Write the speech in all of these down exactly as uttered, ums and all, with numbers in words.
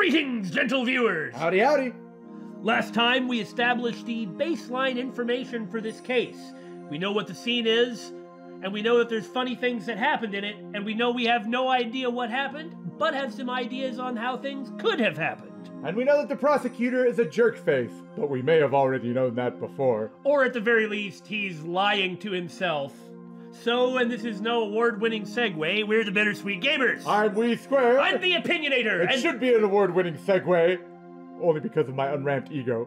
Greetings, gentle viewers! Howdy, howdy! Last time, we established the baseline information for this case. We know what the scene is, and we know that there's funny things that happened in it, and we know we have no idea what happened, but have some ideas on how things could have happened. And we know that the prosecutor is a jerkface, but we may have already known that before. Or at the very least, he's lying to himself. So, and this is no award-winning segue, we're the Bittersweet Gamers. I'm Lee Square. I'm the Opinionator. It and... should be an award-winning segue, only because of my unramped ego.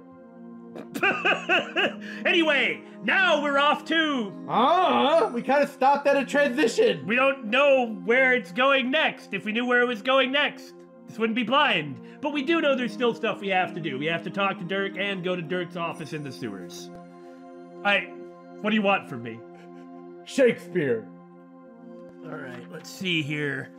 Anyway, now we're off to... Ah, we kind of stopped at a transition. We don't know where it's going next. If we knew where it was going next, this wouldn't be blind. But we do know there's still stuff we have to do. We have to talk to Dhurke and go to Dhurke's office in the sewers. I... What do you want from me? Shakespeare. All right, let's see here.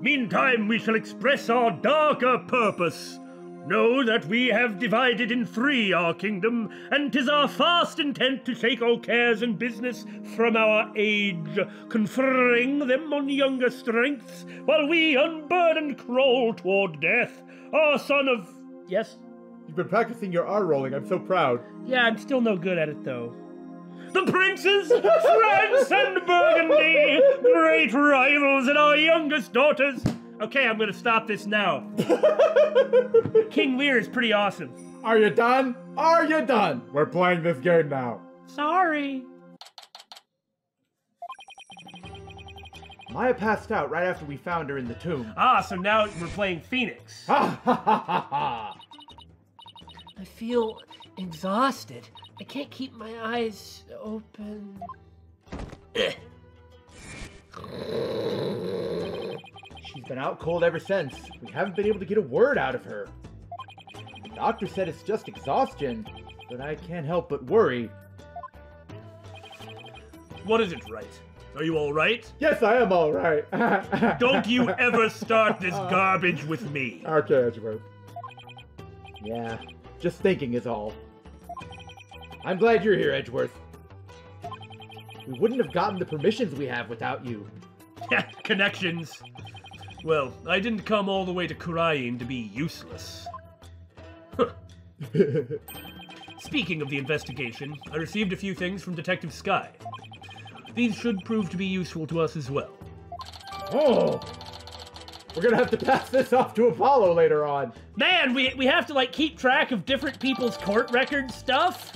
Meantime, we shall express our darker purpose. Know that we have divided in three our kingdom, and 'tis our fast intent to shake all cares and business from our age, conferring them on younger strengths, while we unburdened crawl toward death. Our son of... Yes? You've been practicing your R-rolling, I'm so proud. Yeah, I'm still no good at it, though. The princes, France and Burgundy, great rivals and our youngest daughters. Okay, I'm gonna stop this now. King Lear is pretty awesome. Are you done? Are you done? We're playing this game now. Sorry. Maya passed out right after we found her in the tomb. Ah, so now we're playing Phoenix. Ha ha ha ha ha. I feel exhausted. I can't keep my eyes open. She's been out cold ever since. We haven't been able to get a word out of her. The doctor said it's just exhaustion, but I can't help but worry. What is it, Wright? Are you all right? Yes, I am all right. Don't you ever start this garbage with me. Okay, Edgeworth. Yeah. Just thinking is all. I'm glad you're here, Edgeworth. We wouldn't have gotten the permissions we have without you. Connections. Well, I didn't come all the way to Khura'in to be useless. Speaking of the investigation, I received a few things from Detective Skye. These should prove to be useful to us as well. Oh! We're gonna have to pass this off to Apollo later on. Man, we, we have to, like, keep track of different people's court record stuff?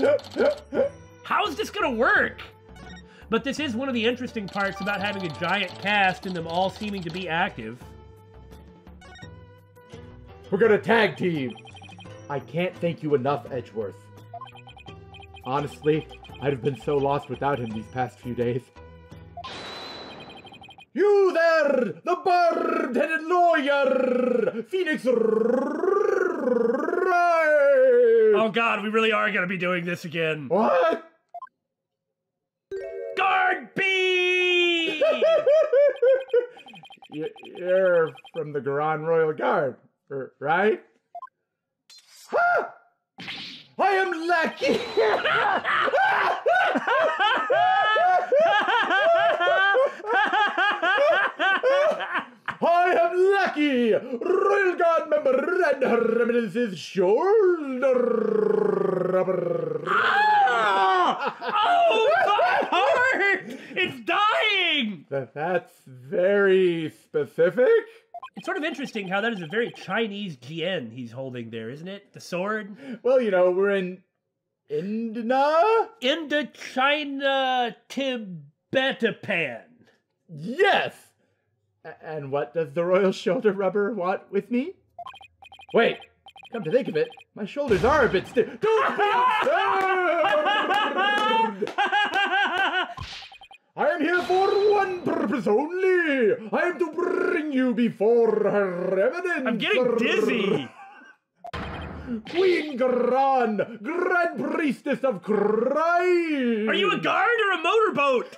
How is this gonna work? But this is one of the interesting parts about having a giant cast and them all seeming to be active. We're gonna tag team. I can't thank you enough, Edgeworth. Honestly, I'd have been so lost without him these past few days. You there, the bird-headed lawyer, Phoenix Wright! Oh god, we really are gonna be doing this again. What? Guard B! You're from the Grand Royal Guard, right? Ha! I am lucky! I am lucky! Royal Guard member and her reminiscences shoulder. Ah! Oh, my heart! It's dying! That's very specific. It's sort of interesting how that is a very Chinese G N he's holding there, isn't it? The sword? Well, you know, we're in... Indochina? Indochina, Tibetapan. Yes! And what does the royal shoulder rubber want with me? Wait, come to think of it, my shoulders are a bit stiff. Don't be absurd! I am here for one purpose only. I am to bring you before her evidence. I'm getting dizzy. Queen Ga'ran, Grand Priestess of Crime. Are you a guard or a motorboat?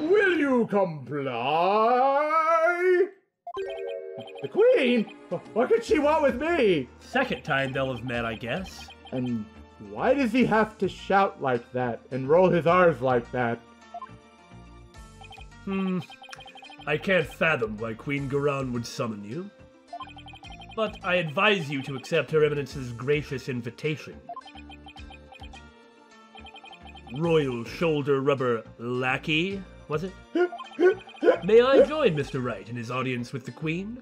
Will you comply? The Queen? What could she want with me? Second time they'll have met, I guess. And why does he have to shout like that and roll his R's like that? Hmm. I can't fathom why Queen Ga'ran would summon you, but I advise you to accept Her Eminence's gracious invitation. Royal shoulder rubber lackey, was it? May I join Mister Wright in his audience with the Queen?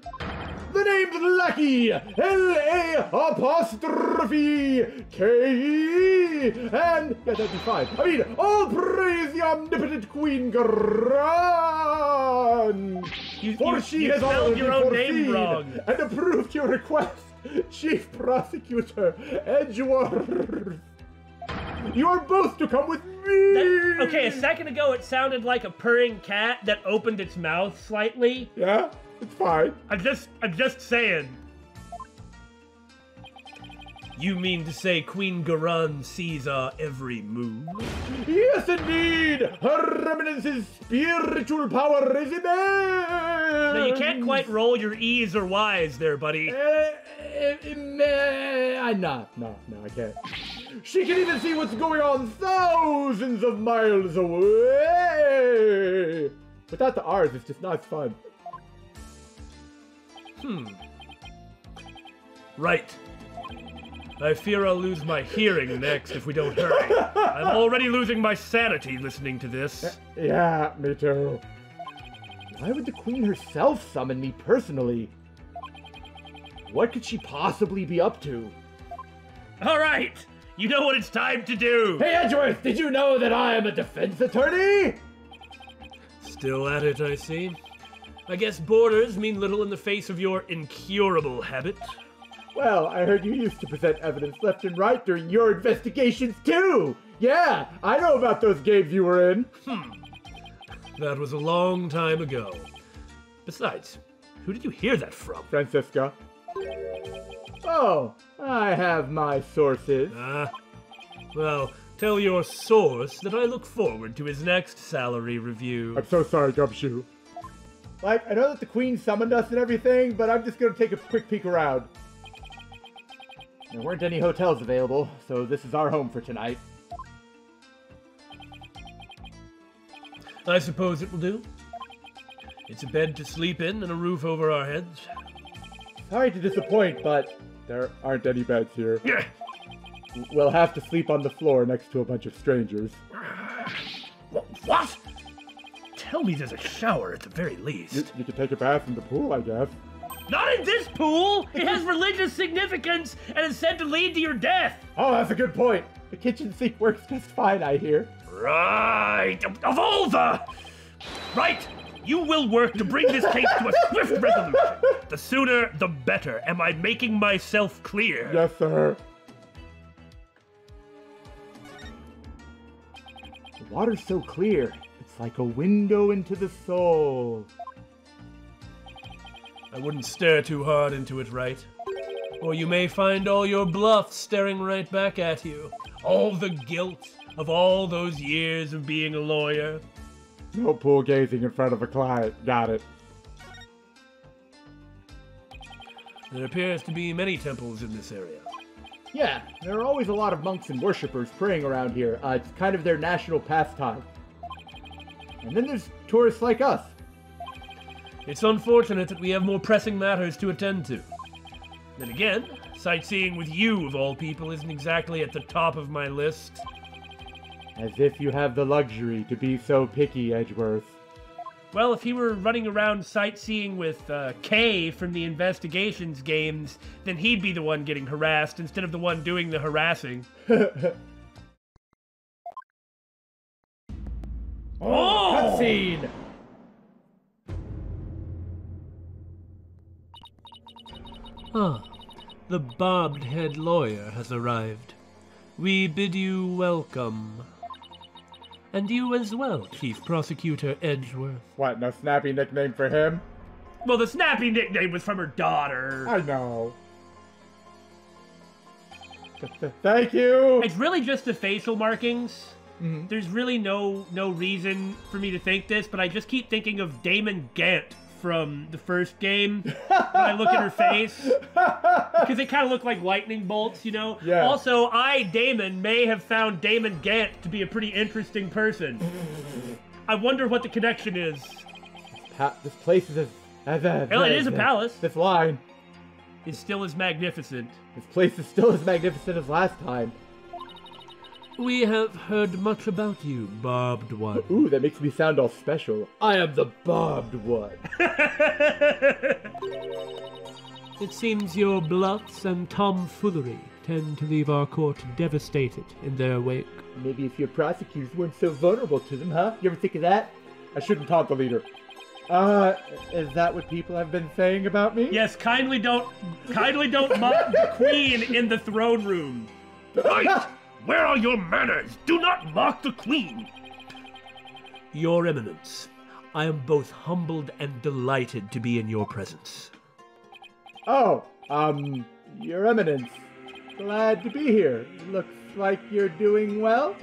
The name's Lackey, L A apostrophe K E, and yeah, that'd be fine. I mean, all praise the omnipotent Queen Ga'ran, you, for you, she you has already your own name wrong and approved your request, Chief Prosecutor Edgeworth. You are both to come with me! That, okay, a second ago it sounded like a purring cat that opened its mouth slightly. Yeah, it's fine. I'm just, I'm just saying. You mean to say Queen Ga'ran sees our every move? Yes, indeed! Her Eminence's spiritual power is immense! No, you can't quite roll your E's or Y's there, buddy. Uh, I'm not. No, no, I can't. She can even see what's going on thousands of miles away! Without the R's, it's just not fun. Hmm. Right. I fear I'll lose my hearing next if we don't hurry. I'm already losing my sanity listening to this. Yeah, me too. Why would the Queen herself summon me personally? What could she possibly be up to? All right! You know what it's time to do! Hey, Edgeworth, did you know that I am a defense attorney? Still at it, I see. I guess borders mean little in the face of your incurable habit. Well, I heard you used to present evidence left and right during your investigations, too! Yeah, I know about those games you were in. Hmm. That was a long time ago. Besides, who did you hear that from? Francesca. Oh, I have my sources. Ah. Well, tell your source that I look forward to his next salary review. I'm so sorry, Gumshoe. Like, I know that the Queen summoned us and everything, but I'm just going to take a quick peek around. There weren't any hotels available, so this is our home for tonight. I suppose it will do. It's a bed to sleep in and a roof over our heads. Sorry to disappoint, but there aren't any beds here. Yeah. We'll have to sleep on the floor next to a bunch of strangers. What? Tell me there's a shower at the very least. You, you can take a bath in the pool, I guess. Not in this pool! It has religious significance and is said to lead to your death! Oh, that's a good point. The kitchen sink works just fine, I hear. Right! Of, of all the... Right! You will work to bring this case to a swift resolution. The sooner, the better. Am I making myself clear? Yes, sir. The water's so clear, it's like a window into the soul. I wouldn't stare too hard into it, right? Or you may find all your bluffs staring right back at you. All the guilt of all those years of being a lawyer. No pool gazing in front of a client. Got it. There appears to be many temples in this area. Yeah, there are always a lot of monks and worshippers praying around here. Uh, it's kind of their national pastime. And then there's tourists like us. It's unfortunate that we have more pressing matters to attend to. Then again, sightseeing with you, of all people, isn't exactly at the top of my list. As if you have the luxury to be so picky, Edgeworth. Well, if he were running around sightseeing with uh, Kay from the investigations games, then he'd be the one getting harassed instead of the one doing the harassing. Oh! Cutscene! Ah, the bobbed-head lawyer has arrived. We bid you welcome. And you as well, Chief Prosecutor Edgeworth. What, no snappy nickname for him? Well, the snappy nickname was from her daughter. I know. Thank you! It's really just the facial markings. Mm-hmm. There's really no no reason for me to think this, but I just keep thinking of Damon Gant from the first game when I look at her face. Because they kind of look like lightning bolts, you know? Yeah. Also, I, Damon, may have found Damon Gant to be a pretty interesting person. I wonder what the connection is. pa this place is as... as, as Hell, it as, is a as, palace. This line is still as magnificent. This place is still as magnificent as last time. We have heard much about you, Barbed One. Ooh, that makes me sound all special. I am the Barbed One. It seems your bluffs and tomfoolery tend to leave our court devastated in their wake. Maybe if your prosecutors weren't so vulnerable to them, huh? You ever think of that? I shouldn't taunt the leader. Uh, is that what people have been saying about me? Yes, kindly don't, kindly don't mock the queen in the throne room. Right! Where are your manners? Do not mock the queen! Your Eminence, I am both humbled and delighted to be in your presence. Oh, um, Your Eminence, glad to be here. Looks like you're doing well.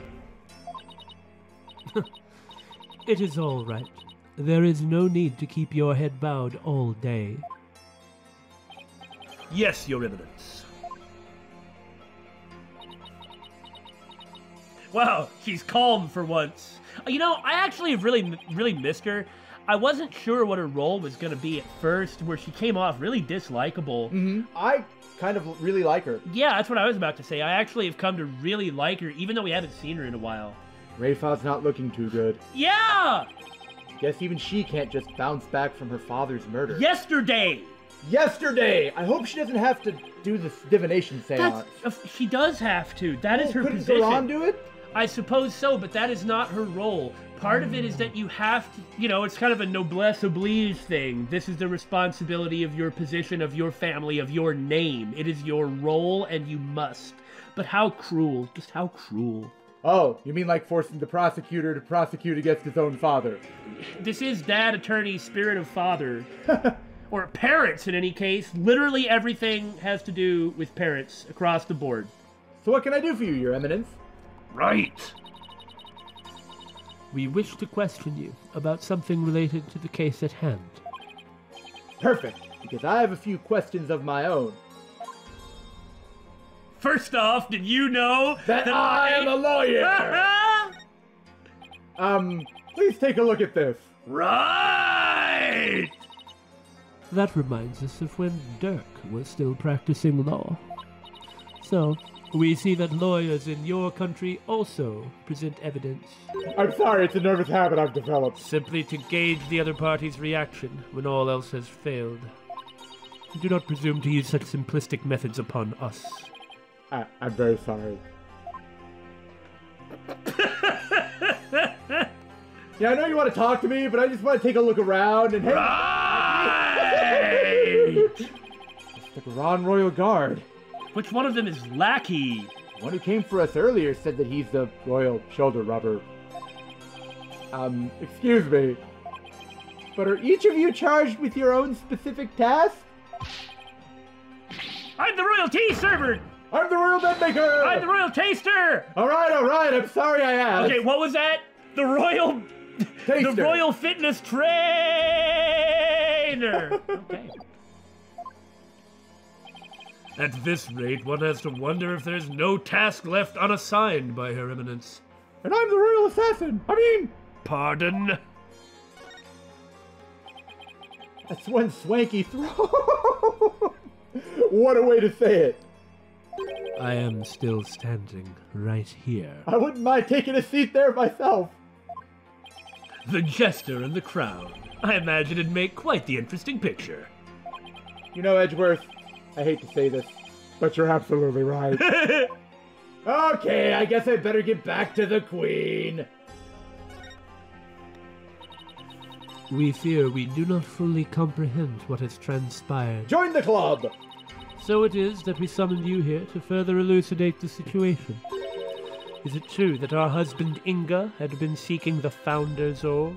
It is all right. There is no need to keep your head bowed all day. Yes, Your Eminence. Wow, she's calm for once. You know, I actually really, really missed her. I wasn't sure what her role was going to be at first, where she came off really dislikable. Mm-hmm. I kind of really like her. Yeah, that's what I was about to say. I actually have come to really like her, even though we haven't seen her in a while. Rayfa's not looking too good. Yeah! Guess even she can't just bounce back from her father's murder. Yesterday! Yesterday! I hope she doesn't have to do this divination seance. That's, she does have to. That oh, is her couldn't position. Couldn't Ga'ran do it? I suppose so, but that is not her role. Part of it is that you have to, you know, it's kind of a noblesse oblige thing. This is the responsibility of your position, of your family, of your name. It is your role, and you must. But how cruel, just how cruel. Oh, you mean like forcing the prosecutor to prosecute against his own father? This is dad, attorney, spirit of father. Or parents, in any case. Literally everything has to do with parents across the board. So what can I do for you, Your Eminence? Right. We wish to question you about something related to the case at hand. Perfect, because I have a few questions of my own. First off, did you know that, that I am I... a lawyer? um, please take a look at this. Right! That reminds us of when Dhurke was still practicing law. So, we see that lawyers in your country also present evidence. I'm sorry, it's a nervous habit I've developed. Simply to gauge the other party's reaction when all else has failed. Do not presume to use such simplistic methods upon us. I, I'm very sorry. Yeah, I know you want to talk to me, but I just want to take a look around and... Right! It's the Grand Royal Guard. Which one of them is lackey? The one who came for us earlier said that he's the royal shoulder rubber. Um, excuse me. But are each of you charged with your own specific task? I'm the royal tea server! I'm the royal bed maker! I'm the royal taster! Alright, alright, I'm sorry I asked. Okay, what was that? The royal... Taster. The royal fitness trainer! Okay. At this rate, one has to wonder if there's no task left unassigned by Her Eminence. And I'm the royal assassin! I mean... Pardon? That's one swanky throne! What a way to say it! I am still standing right here. I wouldn't mind taking a seat there myself! The jester and the crown. I imagine it'd make quite the interesting picture. You know, Edgeworth... I hate to say this, but you're absolutely right. Okay, I guess I better get back to the Queen. We fear we do not fully comprehend what has transpired. Join the club! So it is that we summoned you here to further elucidate the situation. Is it true that our husband Inga had been seeking the Founder's Orb?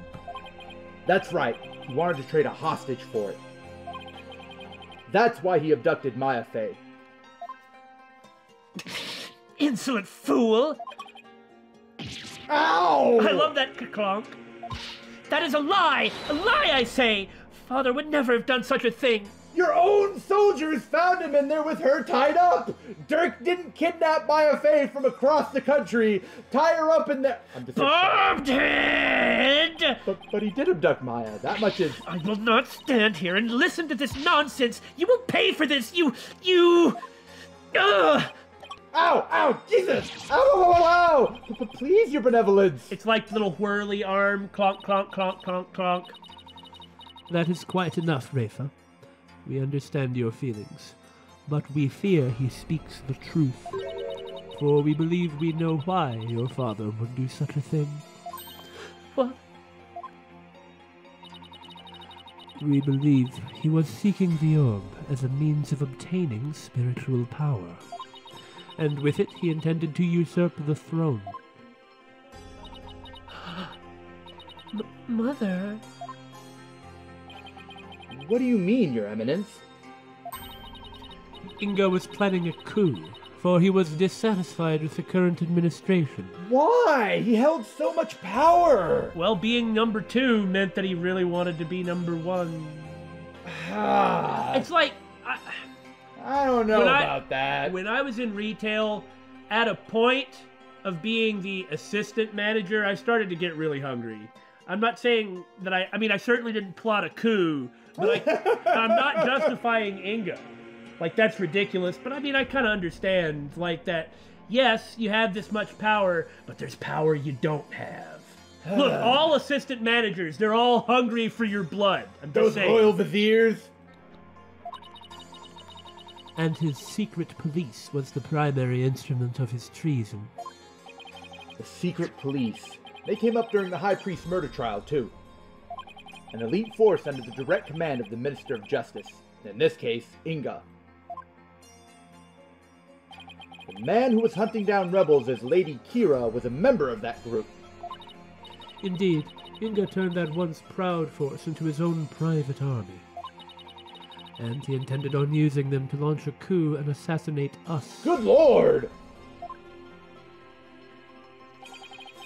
That's right. He wanted to trade a hostage for it. That's why he abducted Maya Faye. Insolent fool! Ow! I love that clonk. That is a lie! A lie, I say! Father would never have done such a thing. Your own soldiers found him in there with her tied up. Dhurke didn't kidnap Maya Faye from across the country, tie her up in there. I'm Bobbed! But, but he did abduct Maya. That much is. I will not stand here and listen to this nonsense. You will pay for this. You, you. Ugh! Ow! Ow! Jesus! Ow! Ow! Ow! Ow. But please, your benevolence. It's like little whirly arm. Clonk! Clonk! Clonk! Clonk! Clonk! That is quite enough, Rayfa. We understand your feelings, but we fear he speaks the truth, for we believe we know why your father would do such a thing. What? We believe he was seeking the orb as a means of obtaining spiritual power, and with it he intended to usurp the throne. M- Mother... What do you mean, Your Eminence? Inga was planning a coup, for he was dissatisfied with the current administration. Why? He held so much power! Well, being number two meant that he really wanted to be number one. It's like... I, I don't know about I, that. When I was in retail, at a point of being the assistant manager, I started to get really hungry. I'm not saying that I... I mean, I certainly didn't plot a coup, but I, I'm not justifying Inga. Like, that's ridiculous, but I mean, I kind of understand, like, that, yes, you have this much power, but there's power you don't have. Look, all assistant managers, they're all hungry for your blood. I'm Those just royal viziers. And his secret police was the primary instrument of his treason. The secret police. They came up during the High Priest's murder trial, too. An elite force under the direct command of the Minister of Justice, and in this case, Inga. The man who was hunting down rebels as Lady Kira was a member of that group. Indeed, Inga turned that once proud force into his own private army. And he intended on using them to launch a coup and assassinate us. Good Lord!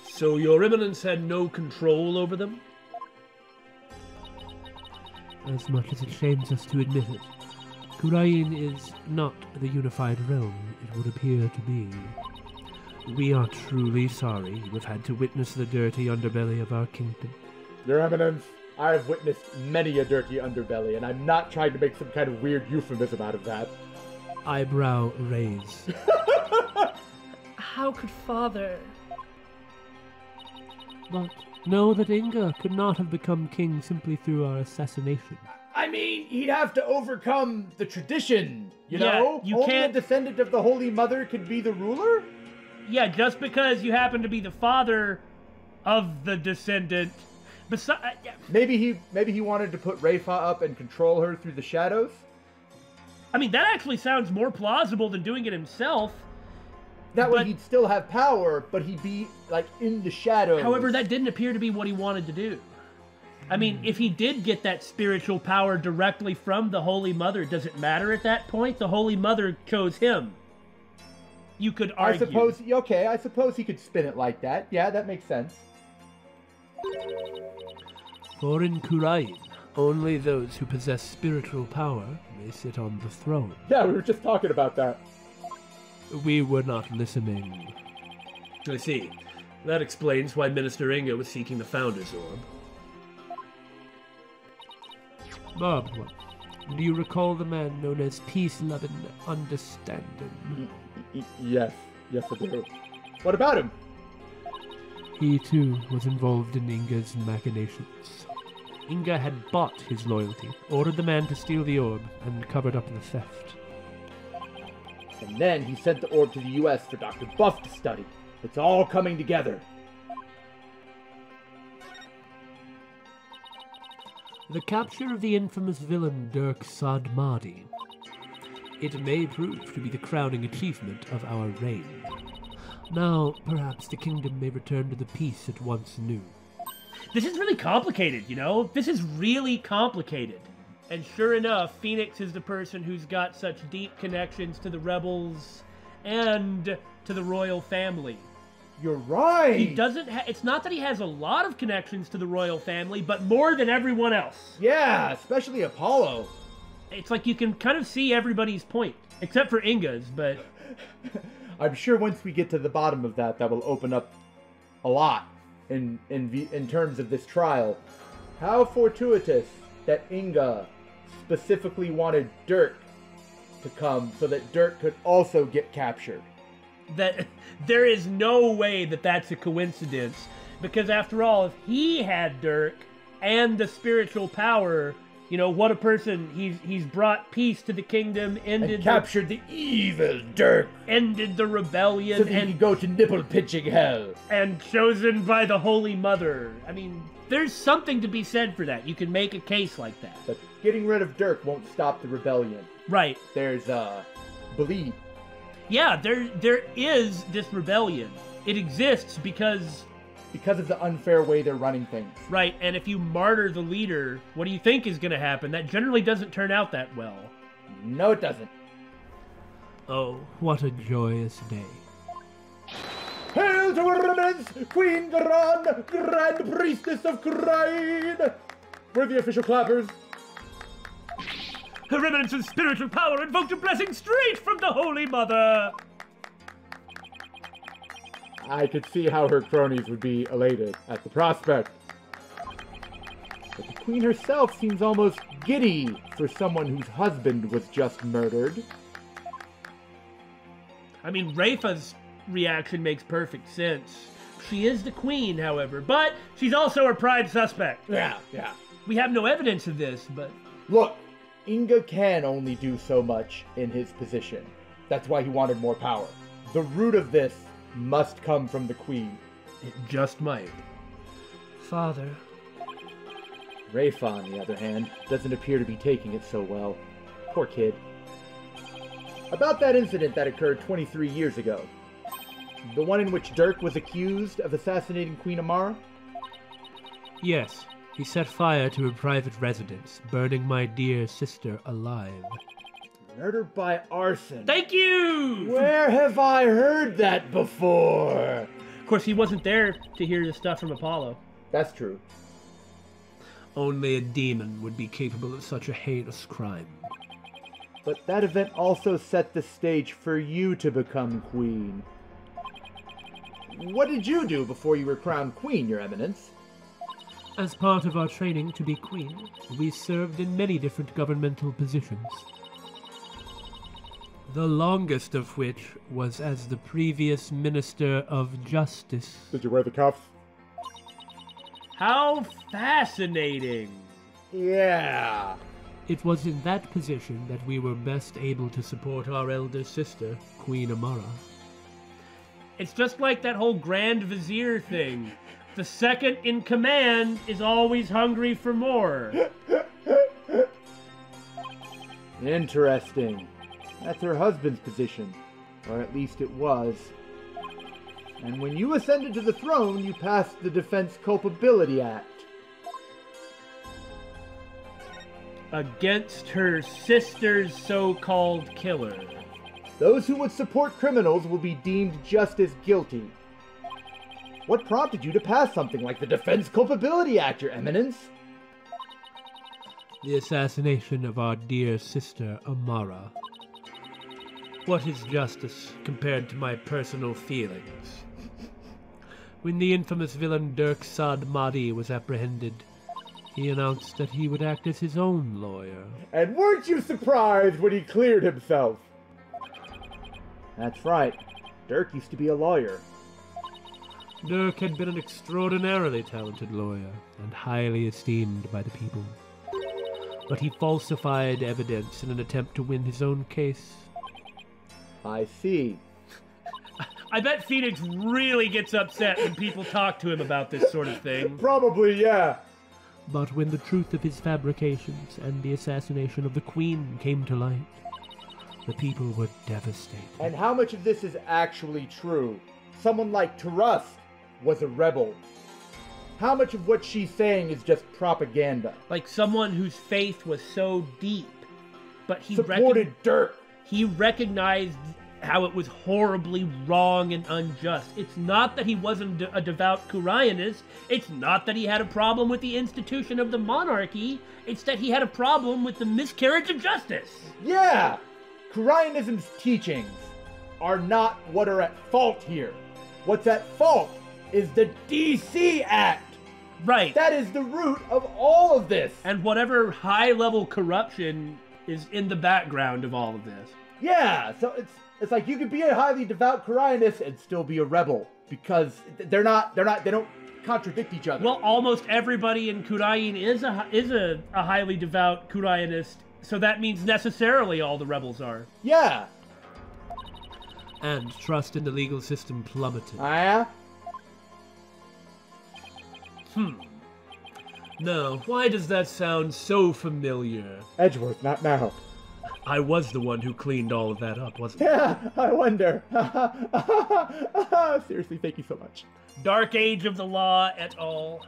So Your Eminence had no control over them? As much as it shames us to admit it, Khura'in is not the unified realm it would appear to be. We are truly sorry you have had to witness the dirty underbelly of our kingdom. Your Eminence, I have witnessed many a dirty underbelly, and I'm not trying to make some kind of weird euphemism out of that. Eyebrow raised. How could Father... But know that Inga could not have become king simply through our assassination. I mean, he'd have to overcome the tradition, you yeah, know? You Only can't... a descendant of the Holy Mother could be the ruler? Yeah, just because you happen to be the father of the descendant. Besides... Maybe he, maybe he wanted to put Rayfa up and control her through the shadows? I mean, that actually sounds more plausible than doing it himself. That way but, he'd still have power, but he'd be, like, in the shadows. However, that didn't appear to be what he wanted to do. I mean, if he did get that spiritual power directly from the Holy Mother, does it matter at that point? The Holy Mother chose him. You could argue. I suppose, okay, I suppose he could spin it like that. Yeah, that makes sense. For in Khura'in, only those who possess spiritual power may sit on the throne. Yeah, we were just talking about that. We were not listening. I see. That explains why Minister Inga was seeking the Founder's Orb. Bob, do you recall the man known as Peace Lovin' Understanding? Yes. Yes, I do. What about him? He, too, was involved in Inga's machinations. Inga had bought his loyalty, ordered the man to steal the orb, and covered up the theft. And then he sent the orb to the U S for Doctor Buff to study. It's all coming together. The capture of the infamous villain Dhurke Sahdmadhi. It may prove to be the crowning achievement of our reign. Now, perhaps the kingdom may return to the peace it once knew. This is really complicated, you know? This is really complicated. And sure enough, Phoenix is the person who's got such deep connections to the rebels and to the royal family. You're right! He doesn't ha it's not that he has a lot of connections to the royal family, but more than everyone else. Yeah, especially Apollo. it's like you can kind of see everybody's point, except for Inga's, but... I'm sure once we get to the bottom of that, that will open up a lot in, in, in terms of this trial. How fortuitous that Inga specifically wanted Dhurke to come so that Dhurke could also get captured. That there is no way that that's a coincidence, because after all, if he had Dhurke and the spiritual power, you know what a person he's he's brought peace to the kingdom, ended and captured the, the evil Dhurke, ended the rebellion, so that and he could go to nipple pitching hell, and chosen by the Holy Mother. I mean, there's something to be said for that. You can make a case like that. But getting rid of Dhurke won't stop the rebellion, right? There's uh, belief. Yeah, there there is this rebellion. It exists because because of the unfair way they're running things. Right, and if you martyr the leader, what do you think is going to happen? That generally doesn't turn out that well. No, it doesn't. Oh, what a joyous day. Hail to her Eminence, Queen Ga'ran, Grand Priestess of Khura'in! We're the official clappers. Her Eminence of spiritual power invoked a blessing straight from the Holy Mother! I could see how her cronies would be elated at the prospect. But the queen herself seems almost giddy for someone whose husband was just murdered. I mean, Rayfa's reaction makes perfect sense. She is the queen, however, but she's also a prime suspect. Yeah, yeah. We have no evidence of this, but... Look, Inga can only do so much in his position. That's why he wanted more power. The root of this must come from the queen. It just might. Father. Rayfa, on the other hand, doesn't appear to be taking it so well. Poor kid. About that incident that occurred twenty-three years ago. The one in which Dhurke was accused of assassinating Queen Amara? Yes. He set fire to a private residence, burning my dear sister alive. Murder by arson. Thank you! Where have I heard that before? Of course, he wasn't there to hear the stuff from Apollo. That's true. Only a demon would be capable of such a heinous crime. But that event also set the stage for you to become queen. What did you do before you were crowned queen, Your Eminence? As part of our training to be queen, we served in many different governmental positions. The longest of which was as the previous Minister of Justice. Did you wear the cuffs? How fascinating! Yeah! It was in that position that we were best able to support our elder sister, Queen Amara. It's just like that whole Grand Vizier thing. The second in command is always hungry for more. Interesting. That's her husband's position, or at least it was. And when you ascended to the throne, you passed the Defense Culpability Act. Against her sister's so-called killer. Those who would support criminals will be deemed just as guilty. What prompted you to pass something like the Defense Culpability Act, Your Eminence? The assassination of our dear sister, Amara. What is justice compared to my personal feelings? When the infamous villain Dhurke Sahdmadhi was apprehended, he announced that he would act as his own lawyer. And weren't you surprised when he cleared himself? That's right. Dhurke used to be a lawyer. Dhurke had been an extraordinarily talented lawyer and highly esteemed by the people. But he falsified evidence in an attempt to win his own case. I see. I bet Phoenix really gets upset when people talk to him about this sort of thing. Probably, yeah. But when the truth of his fabrications and the assassination of the Queen came to light, the people were devastated. And how much of this is actually true? Someone like Tahrust was a rebel. How much of what she's saying is just propaganda? Like someone whose faith was so deep, but he supported Dhurke. He recognized how it was horribly wrong and unjust. It's not that he wasn't a devout Khura'inist. It's not that he had a problem with the institution of the monarchy. It's that he had a problem with the miscarriage of justice. Yeah! Khura'innism's teachings are not what are at fault here. What's at fault is the D C Act. Right. That is the root of all of this. And whatever high-level corruption is in the background of all of this. Yeah, so it's it's like you could be a highly devout Khura'inist and still be a rebel because they're not they're not they don't contradict each other. Well, almost everybody in Khura'in is a is a, a highly devout Khura'inist, so that means necessarily all the rebels are. Yeah. And trust in the legal system plummeted. Ah. Hmm. No, why does that sound so familiar? Edgeworth, not now. I was the one who cleaned all of that up, wasn't I? Yeah, I wonder. Seriously, thank you so much. Dark Age of the Law et al.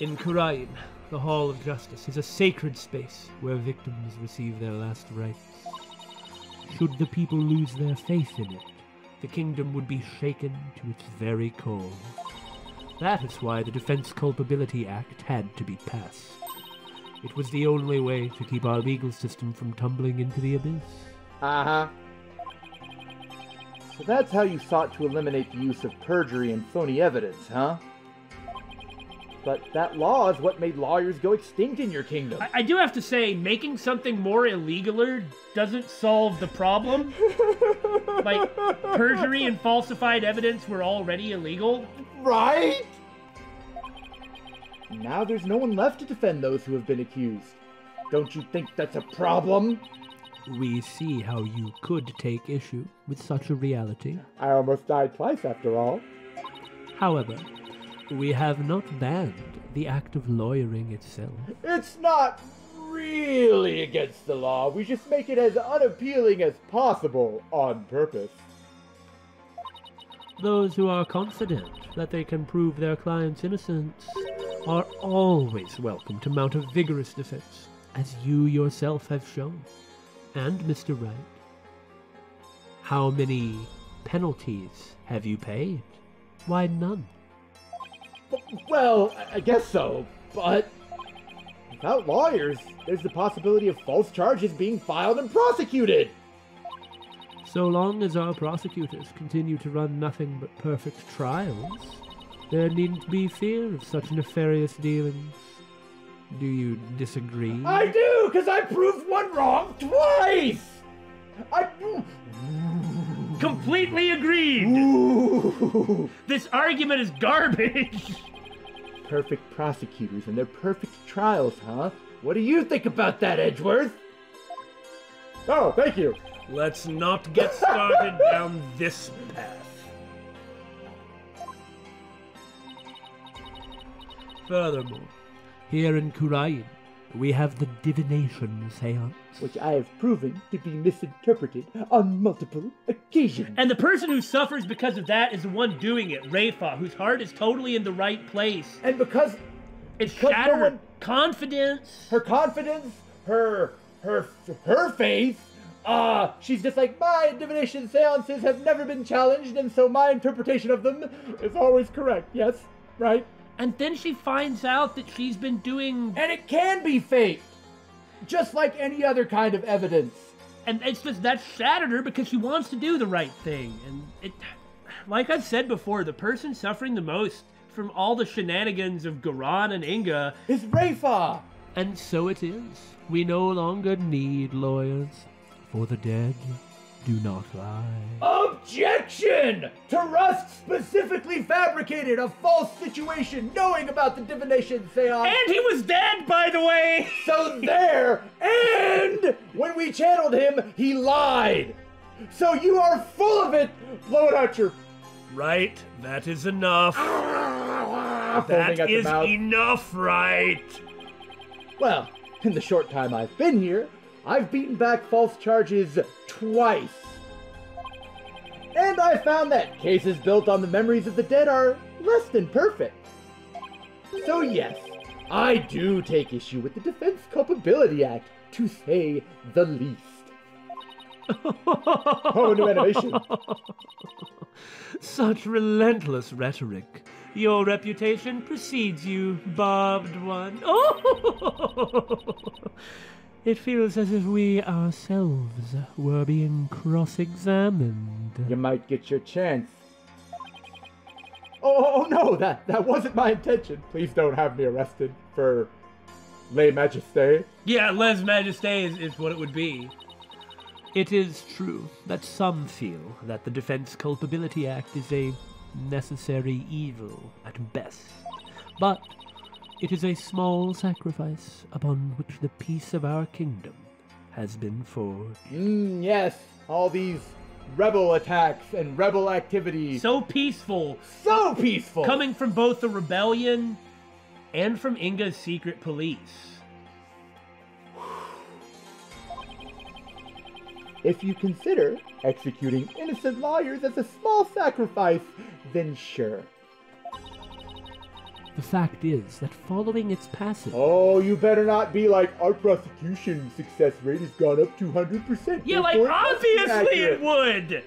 In Khura'in, the Hall of Justice is a sacred space where victims receive their last rites. Should the people lose their faith in it, the kingdom would be shaken to its very core. That is why the Defense Culpability Act had to be passed. It was the only way to keep our legal system from tumbling into the abyss. Uh-huh. So that's how you sought to eliminate the use of perjury and phony evidence, huh? But that law is what made lawyers go extinct in your kingdom. I, I do have to say, making something more illegaler doesn't solve the problem. Like, perjury and falsified evidence were already illegal. Right? Now there's no one left to defend those who have been accused. Don't you think that's a problem? We see how you could take issue with such a reality. I almost died twice, after all. However, we have not banned the act of lawyering itself. It's not really against the law. We just make it as unappealing as possible on purpose. Those who are confident that they can prove their client's innocence are always welcome to mount a vigorous defense, as you yourself have shown. And, Mister Wright, how many penalties have you paid? Why, none? Well, I guess so, but without lawyers, there's the possibility of false charges being filed and prosecuted! So long as our prosecutors continue to run nothing but perfect trials, there needn't be fear of such nefarious dealings. Do you disagree? I do, because I proved one wrong twice! I... Completely agreed! Ooh. This argument is garbage! Perfect prosecutors and their perfect trials, huh? What do you think about that, Edgeworth? Oh, thank you! Let's not get started down this path. Furthermore, here in Khura'in, we have the divination seance. Which I have proven to be misinterpreted on multiple occasions. And the person who suffers because of that is the one doing it, Rayfa, whose heart is totally in the right place. And because... It's because shattered no one, confidence. Her confidence, her... her... her faith. Ah, uh, she's just like, my divination seances have never been challenged, and so my interpretation of them is always correct. Yes, right? And then she finds out that she's been doing... And it can be faked! Just like any other kind of evidence. And it's just, that's shattered her because she wants to do the right thing. And it... Like I've said before, the person suffering the most from all the shenanigans of Ga'ran and Inga... is Rayfa! And so it is. We no longer need lawyers. For the dead, do not lie. Objection! Tahrust specifically fabricated a false situation knowing about the divination seance. And he was dead, by the way! So there, and when we channeled him, he lied. So you are full of it! Blow it out your... Right, that is enough. That is enough, right? Well, in the short time I've been here, I've beaten back false charges twice. And I found that cases built on the memories of the dead are less than perfect. So yes, I do take issue with the Defense Culpability Act, to say the least. Oh, new animation. Such relentless rhetoric. Your reputation precedes you, barbed one. Oh! It feels as if we ourselves were being cross-examined. You might get your chance. Oh, oh, oh no, that, that wasn't my intention. Please don't have me arrested for lèse majesté. Yeah, lèse majesté is, is what it would be. It is true that some feel that the Defense Culpability Act is a necessary evil at best, but it is a small sacrifice upon which the peace of our kingdom has been forged. Mm, yes, all these rebel attacks and rebel activity. So peaceful. So peaceful. Coming from both the rebellion and from Inga's secret police. If you consider executing innocent lawyers as a small sacrifice, then sure. The fact is that following its passage... Oh, you better not be like, our prosecution success rate has gone up two hundred percent. Yeah, like, obviously it would!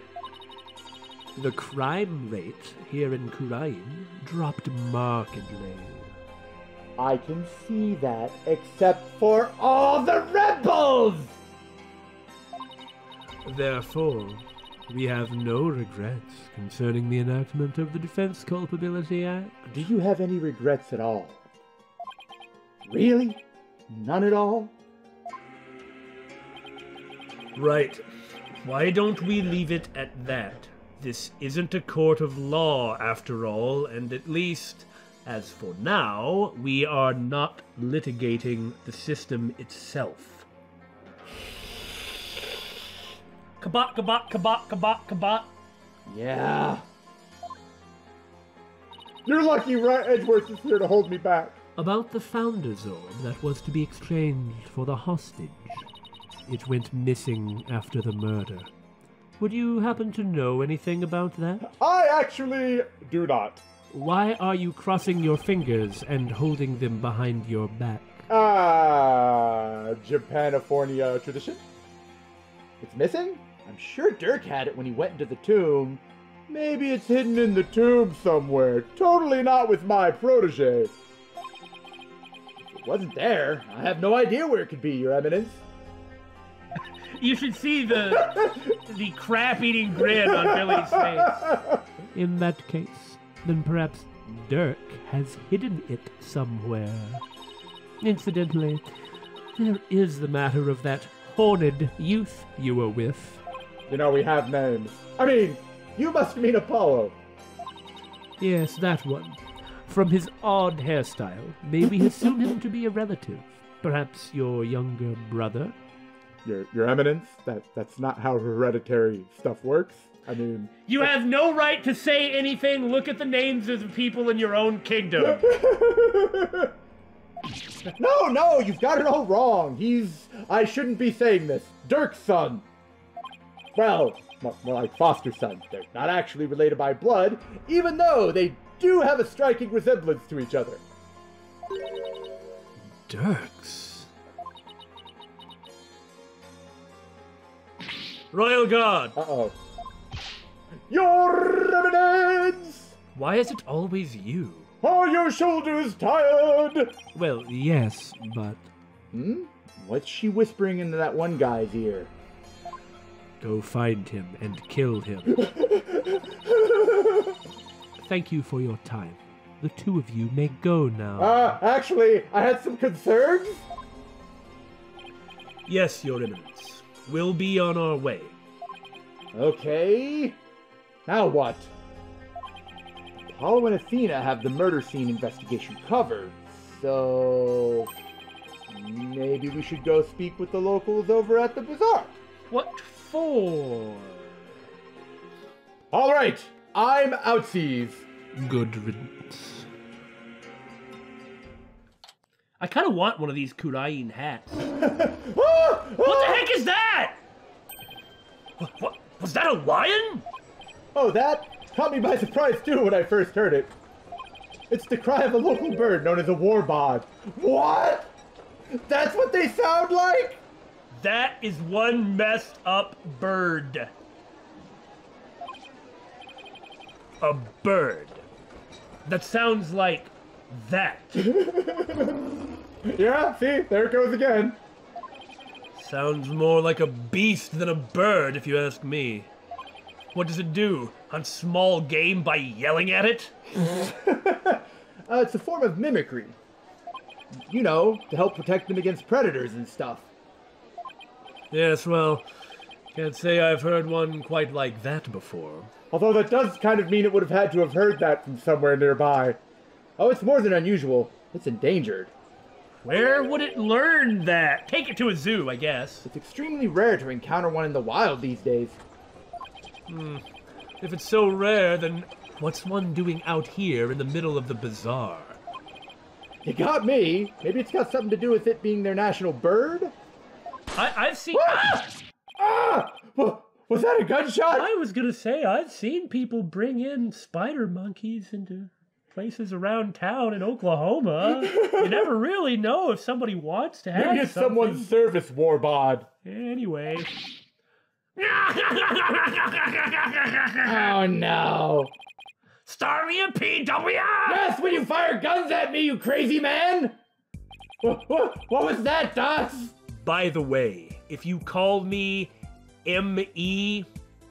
The crime rate here in Khura'in dropped markedly. I can see that, except for all the rebels! Therefore, we have no regrets concerning the enactment of the Defense Culpability Act. Do you have any regrets at all? Really? None at all? Right. Why don't we leave it at that? This isn't a court of law, after all, and at least, as for now, we are not litigating the system itself. Kabot, kabot, kabot, kabot, kabot. Yeah. You're lucky right Edgeworth is here to hold me back. About the Founder's Orb that was to be exchanged for the hostage. It went missing after the murder. Would you happen to know anything about that? I actually do not. Why are you crossing your fingers and holding them behind your back? Ah, uh, Japanifornia tradition? It's missing? I'm sure Dhurke had it when he went into the tomb. Maybe it's hidden in the tomb somewhere. Totally not with my protege. If it wasn't there, I have no idea where it could be, Your Eminence. You should see the the crap-eating grin on Billy's face. In that case, then perhaps Dhurke has hidden it somewhere. Incidentally, there is the matter of that horned youth you were with. You know, we have names. I mean, you must mean Apollo. Yes, that one. From his odd hairstyle, may we assume him to be a relative? Perhaps your younger brother? Your Your Eminence, that, that's not how hereditary stuff works. I mean... You have no right to say anything. Look at the names of the people in your own kingdom. No, no, you've got it all wrong. He's... I shouldn't be saying this. Dhurke's son. Well, more like foster son. They're not actually related by blood, even though they do have a striking resemblance to each other. Dhurke's... Royal Guard. Uh-oh. Your Eminence! Why is it always you? Are your shoulders tired? Well, yes, but... Hmm? What's she whispering into that one guy's ear? Go find him and kill him. Thank you for your time. The two of you may go now. Ah, uh, actually, I had some concerns? Yes, Your Eminence. We'll be on our way. Okay. Now what? Apollo and Athena have the murder scene investigation covered, so maybe we should go speak with the locals over at the bazaar. What for? All right, I'm outsies. Good riddance. I kind of want one of these Khura'in hats. Ah, what ah! the heck is that? What, what, was that a lion? Oh, that? Caught me by surprise, too, when I first heard it. It's the cry of a local bird known as a Warbaa'd. What? That's what they sound like? That is one messed up bird. A bird. That sounds like that. Yeah, see? There it goes again. Sounds more like a beast than a bird, if you ask me. What does it do? Hunt small game by yelling at it? uh, it's a form of mimicry. You know, to help protect them against predators and stuff. Yes, well, can't say I've heard one quite like that before. Although that does kind of mean it would have had to have heard that from somewhere nearby. Oh, it's more than unusual. It's endangered. Where would it learn that? Take it to a zoo, I guess. It's extremely rare to encounter one in the wild these days. Hmm. If it's so rare, then what's one doing out here in the middle of the bazaar? You got me. Maybe it's got something to do with it being their national bird? I, I've seen... Ah! Ah! Well, was that a gunshot? I was going to say, I've seen people bring in spider monkeys into places around town in Oklahoma. You never really know if somebody wants to have something. Maybe it's someone's service, Warbaa'd. Anyway. Oh, no. Star me a P W! Yes, when you fire guns at me, you crazy man! What, what, what was that, Dots? By the way, if you call me M E,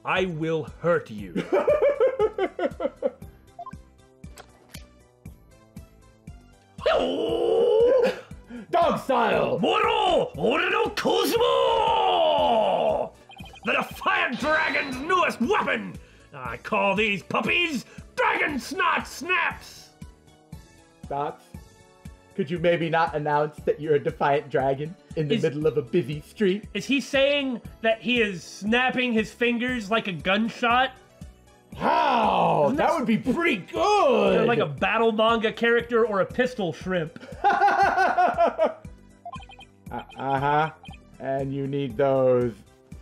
I will hurt you. Dog style! Moro! Orino Kuzmo! The Defiant Dragon's newest weapon! I call these puppies Dragon Snot Snaps! Dots, could you maybe not announce that you're a defiant dragon in the is, middle of a busy street? Is he saying that he is snapping his fingers like a gunshot? How? That, that would be pretty good! Kind of like a battle manga character or a pistol shrimp. Uh-huh. And you need those.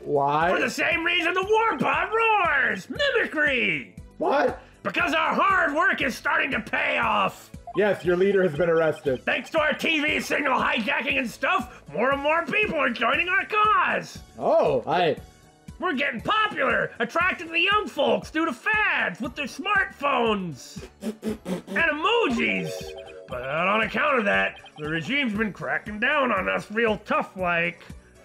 Why? For the same reason the Warbaa'd roars! Mimicry! What? Because our hard work is starting to pay off! Yes, your leader has been arrested. Thanks to our T V signal hijacking and stuff, more and more people are joining our cause! Oh, I... We're getting popular, attracting the young folks due to fads with their smartphones and emojis. But on account of that, the regime's been cracking down on us real tough-like.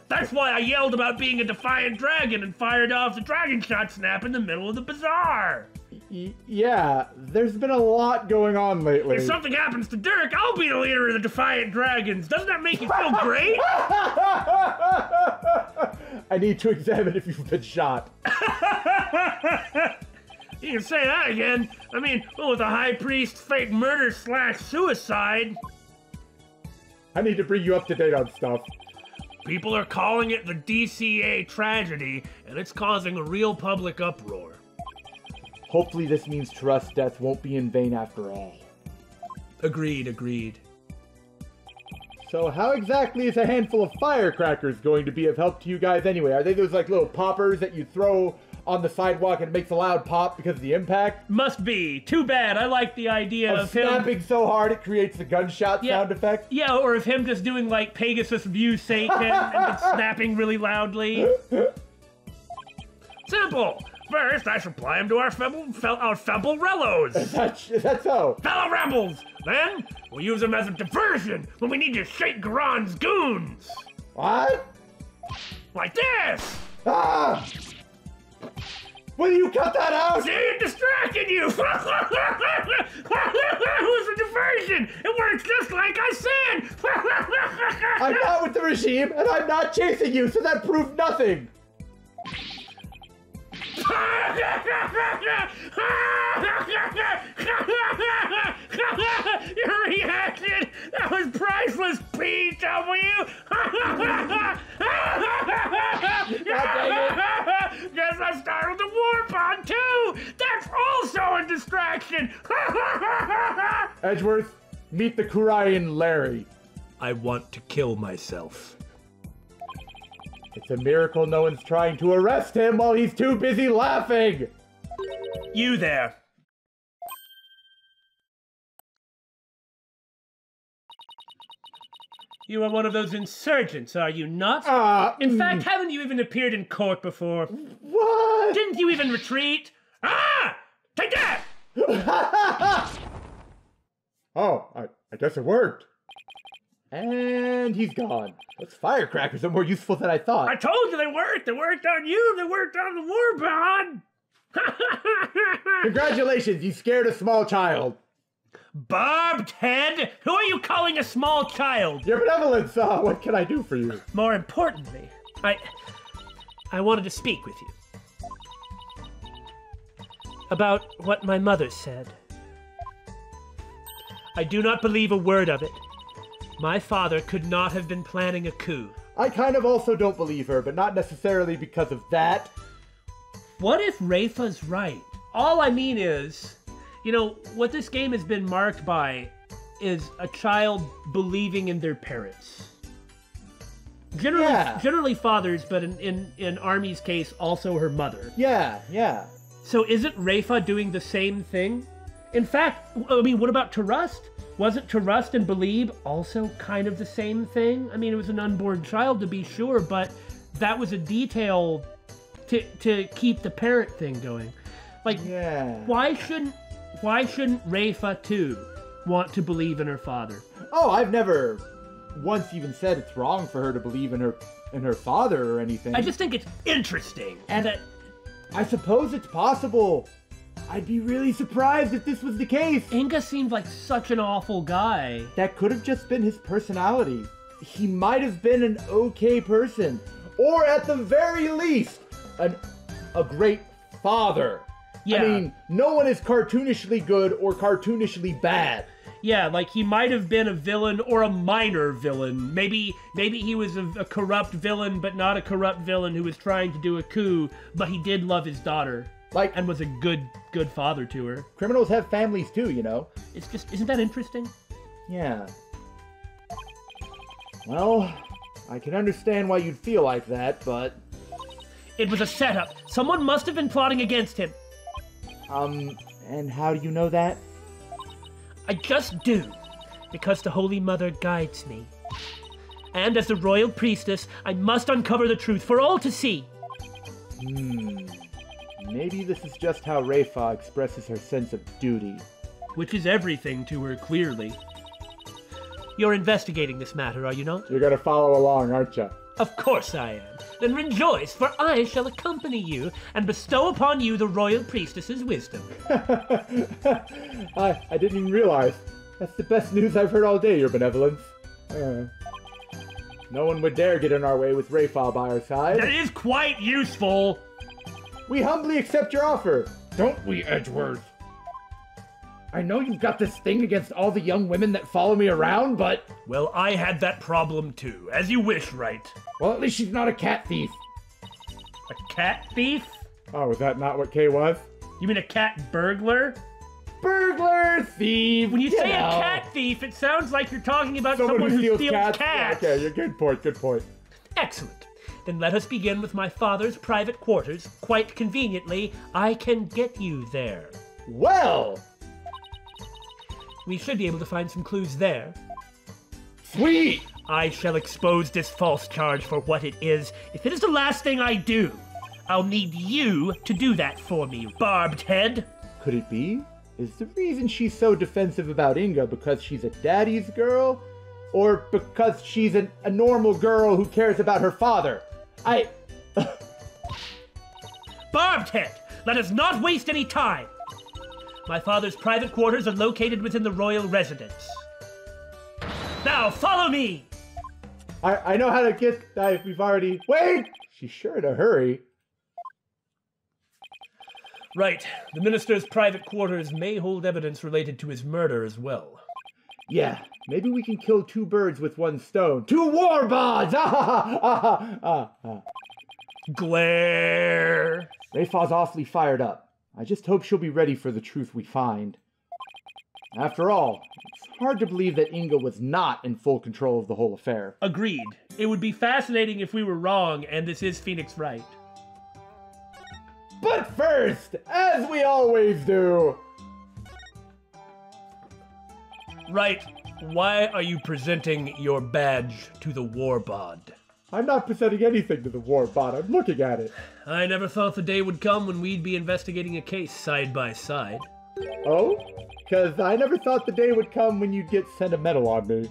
That's why I yelled about being a defiant dragon and fired off the dragon shot snap in the middle of the bazaar. Y yeah, there's been a lot going on lately. If something happens to Dhurke, I'll be the leader of the Defiant Dragons. Doesn't that make you feel great? I need to examine if you've been shot. You can say that again. I mean, well, with a high priest fake murder slash suicide. I need to bring you up to date on stuff. People are calling it the D C A tragedy, and it's causing a real public uproar. Hopefully this means Tahrust's death won't be in vain after all. Agreed, agreed. So how exactly is a handful of firecrackers going to be of help to you guys anyway? Are they those like little poppers that you throw on the sidewalk and it makes a loud pop because of the impact? Must be. Too bad. I like the idea of, of him... snapping so hard it creates the gunshot yeah. sound effect? Yeah, or of him just doing like Pegasus View Satan and, and snapping really loudly. Simple. First, I supply them to our feeble, fel, our feeble rellos. Is that, is that so? Fellow rebels! Then, we'll use them as a diversion when we need to shake Ga'ran's goons! What? Like this! Ah! Will you cut that out? See, it distracted you! It was a diversion! It works just like I said! I'm not with the regime, and I'm not chasing you, so that proved nothing! Your reaction! That was priceless, P W! Guess I startled the Warbaa'd too! That's also a distraction! Edgeworth, meet the Khura'in Larry. I want to kill myself. It's a miracle no one's trying to arrest him while he's too busy laughing! You there. You are one of those insurgents, are you not? Uh, in fact, haven't you even appeared in court before? What? Didn't you even retreat? Ah! Take that! Oh, I, I guess it worked. And he's gone. Those firecrackers are more useful than I thought. I told you they worked. They worked on you. They worked on the Warbaa'd. Congratulations, you scared a small child. Barbed head? Who are you calling a small child? Your benevolence, uh, what can I do for you? More importantly, I... I wanted to speak with you. About what my mother said. I do not believe a word of it. My father could not have been planning a coup. I kind of also don't believe her, but not necessarily because of that. What if Rayfa's right? All I mean is... You know, what this game has been marked by is a child believing in their parents. Generally, yeah. generally fathers, but in, in, in Army's case, also her mother. Yeah, yeah. So isn't Rayfa doing the same thing? In fact, I mean, what about Tahrust? Wasn't Tahrust and Belieb also kind of the same thing? I mean, it was an unborn child to be sure, but that was a detail to, to keep the parent thing going. Like, yeah. why shouldn't... Why shouldn't Rayfa, too, want to believe in her father? Oh, I've never once even said it's wrong for her to believe in her in her father or anything. I just think it's interesting. And that... I suppose it's possible. I'd be really surprised if this was the case. Inga seemed like such an awful guy. That could have just been his personality. He might have been an okay person. Or at the very least, an, a great father. Yeah. I mean, no one is cartoonishly good or cartoonishly bad. Yeah, like he might have been a villain or a minor villain. Maybe maybe he was a, a corrupt villain, but not a corrupt villain who was trying to do a coup, but he did love his daughter. Like, and was a good good father to her. Criminals have families too, you know. It's just, isn't that interesting? Yeah. Well, I can understand why you'd feel like that, but... It was a setup. Someone must have been plotting against him. Um, and how do you know that? I just do, because the Holy Mother guides me. And as the royal priestess, I must uncover the truth for all to see. Hmm. Maybe this is just how Rayfa expresses her sense of duty. Which is everything to her, clearly. You're investigating this matter, are you not? You're gonna follow along, aren't you? Of course I am. Then rejoice, for I shall accompany you and bestow upon you the royal priestess's wisdom. I, I didn't even realize. That's the best news I've heard all day, your benevolence. Uh, no one would dare get in our way with Rayfa by our side. That is quite useful. We humbly accept your offer. Don't we, Edgeworth? I know you've got this thing against all the young women that follow me around, but... Well, I had that problem too. As you wish, Wright. Well, at least she's not a cat thief. A cat thief? Oh, is that not what Kay was? You mean a cat burglar? Burglar, thief! When you, you say know. a cat thief, it sounds like you're talking about someone, someone who steals, steals cats. cats. Okay, you're good point, good point. Excellent. Then let us begin with my father's private quarters. Quite conveniently, I can get you there. Well... We should be able to find some clues there. Sweet! I shall expose this false charge for what it is. If it is the last thing I do, I'll need you to do that for me, barbed head. Could it be? Is the reason she's so defensive about Inga because she's a daddy's girl? Or because she's an, a normal girl who cares about her father? I... Barbed head! Let us not waste any time! My father's private quarters are located within the royal residence. Now, follow me! I, I know how to get... I, we've already... Wait! She's sure in a hurry. Right. The minister's private quarters may hold evidence related to his murder as well. Yeah. Maybe we can kill two birds with one stone. Two Warbaa'ds! Ah ha ha ha ha! Glare! Rayfa's awfully fired up. I just hope she'll be ready for the truth we find. After all, it's hard to believe that Inga was not in full control of the whole affair. Agreed. It would be fascinating if we were wrong, and this is Phoenix Wright. But first, as we always do... Wright, why are you presenting your badge to the Warbaa'd? I'm not presenting anything to the Warbaa'd. I'm looking at it. I never thought the day would come when we'd be investigating a case side by side. Oh? Because I never thought the day would come when you'd get sentimental on me.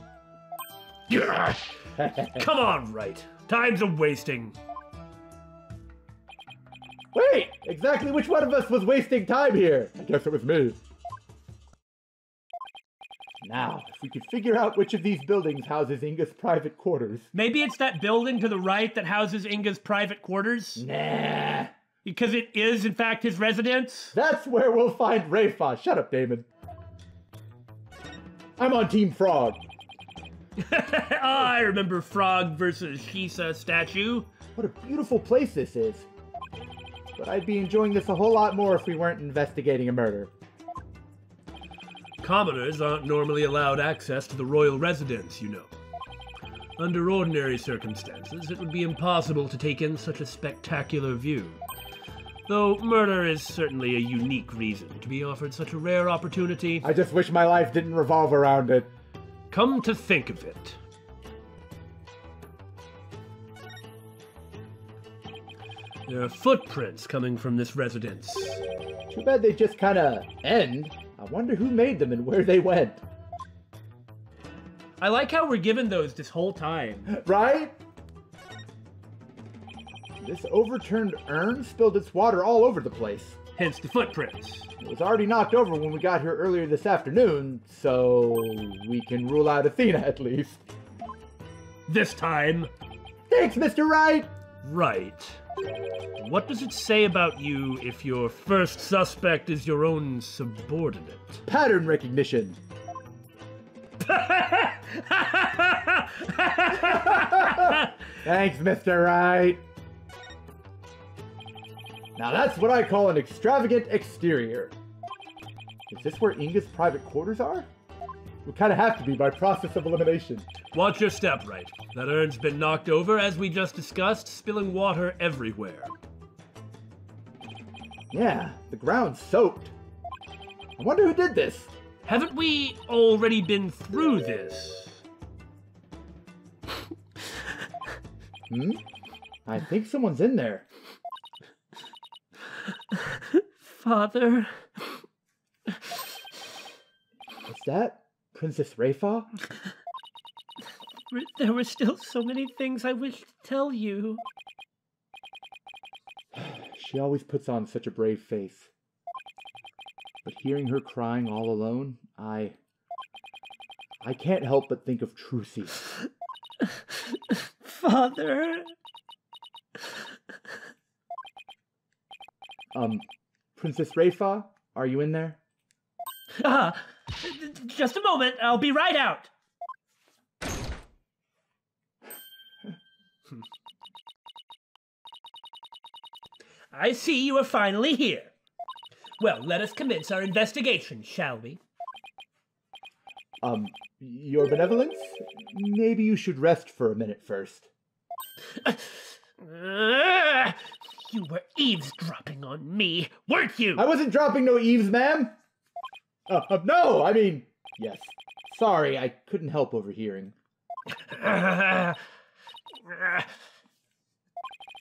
Come on, Wright. Time's a-wasting. Wait! Exactly which one of us was wasting time here? I guess it was me. Now, if we could figure out which of these buildings houses Inga's private quarters. Maybe it's that building to the right that houses Inga's private quarters? Nah. Because it is, in fact, his residence? That's where we'll find Rayfa. Shut up, Damon. I'm on Team Frog. oh, I remember Frog versus Shisa statue. What a beautiful place this is. But I'd be enjoying this a whole lot more if we weren't investigating a murder. Commoners aren't normally allowed access to the royal residence, you know. Under ordinary circumstances, it would be impossible to take in such a spectacular view. Though murder is certainly a unique reason to be offered such a rare opportunity. I just wish my life didn't revolve around it. Come to think of it. There are footprints coming from this residence. Too bad they just kind of end. I wonder who made them and where they went. I like how we're given those this whole time. Right? This overturned urn spilled its water all over the place. Hence the footprints. It was already knocked over when we got here earlier this afternoon, so we can rule out Athena at least. This time. Thanks, Mister Wright. Right. What does it say about you if your first suspect is your own subordinate? Pattern recognition. Thanks, Mister Wright. Now that's what I call an extravagant exterior. Is this where Inga's private quarters are? We kind of have to be by process of elimination. Watch your step, Wright. That urn's been knocked over, as we just discussed, spilling water everywhere. Yeah, the ground's soaked. I wonder who did this? Haven't we already been through this? Hmm? I think someone's in there. Father... What's that? Princess Rayfa? There were still so many things I wished to tell you. She always puts on such a brave face. But hearing her crying all alone, I... I can't help but think of Trucy. Father... Um, Princess Rayfa, are you in there? Ah! Just a moment, I'll be right out. I see you are finally here. Well, let us commence our investigation, shall we? Um, Your Benevolence? Maybe you should rest for a minute first. Uh, uh, you were eavesdropping on me, weren't you? I wasn't dropping no eaves, ma'am! Uh, uh, no, I mean, yes. Sorry, I couldn't help overhearing. it,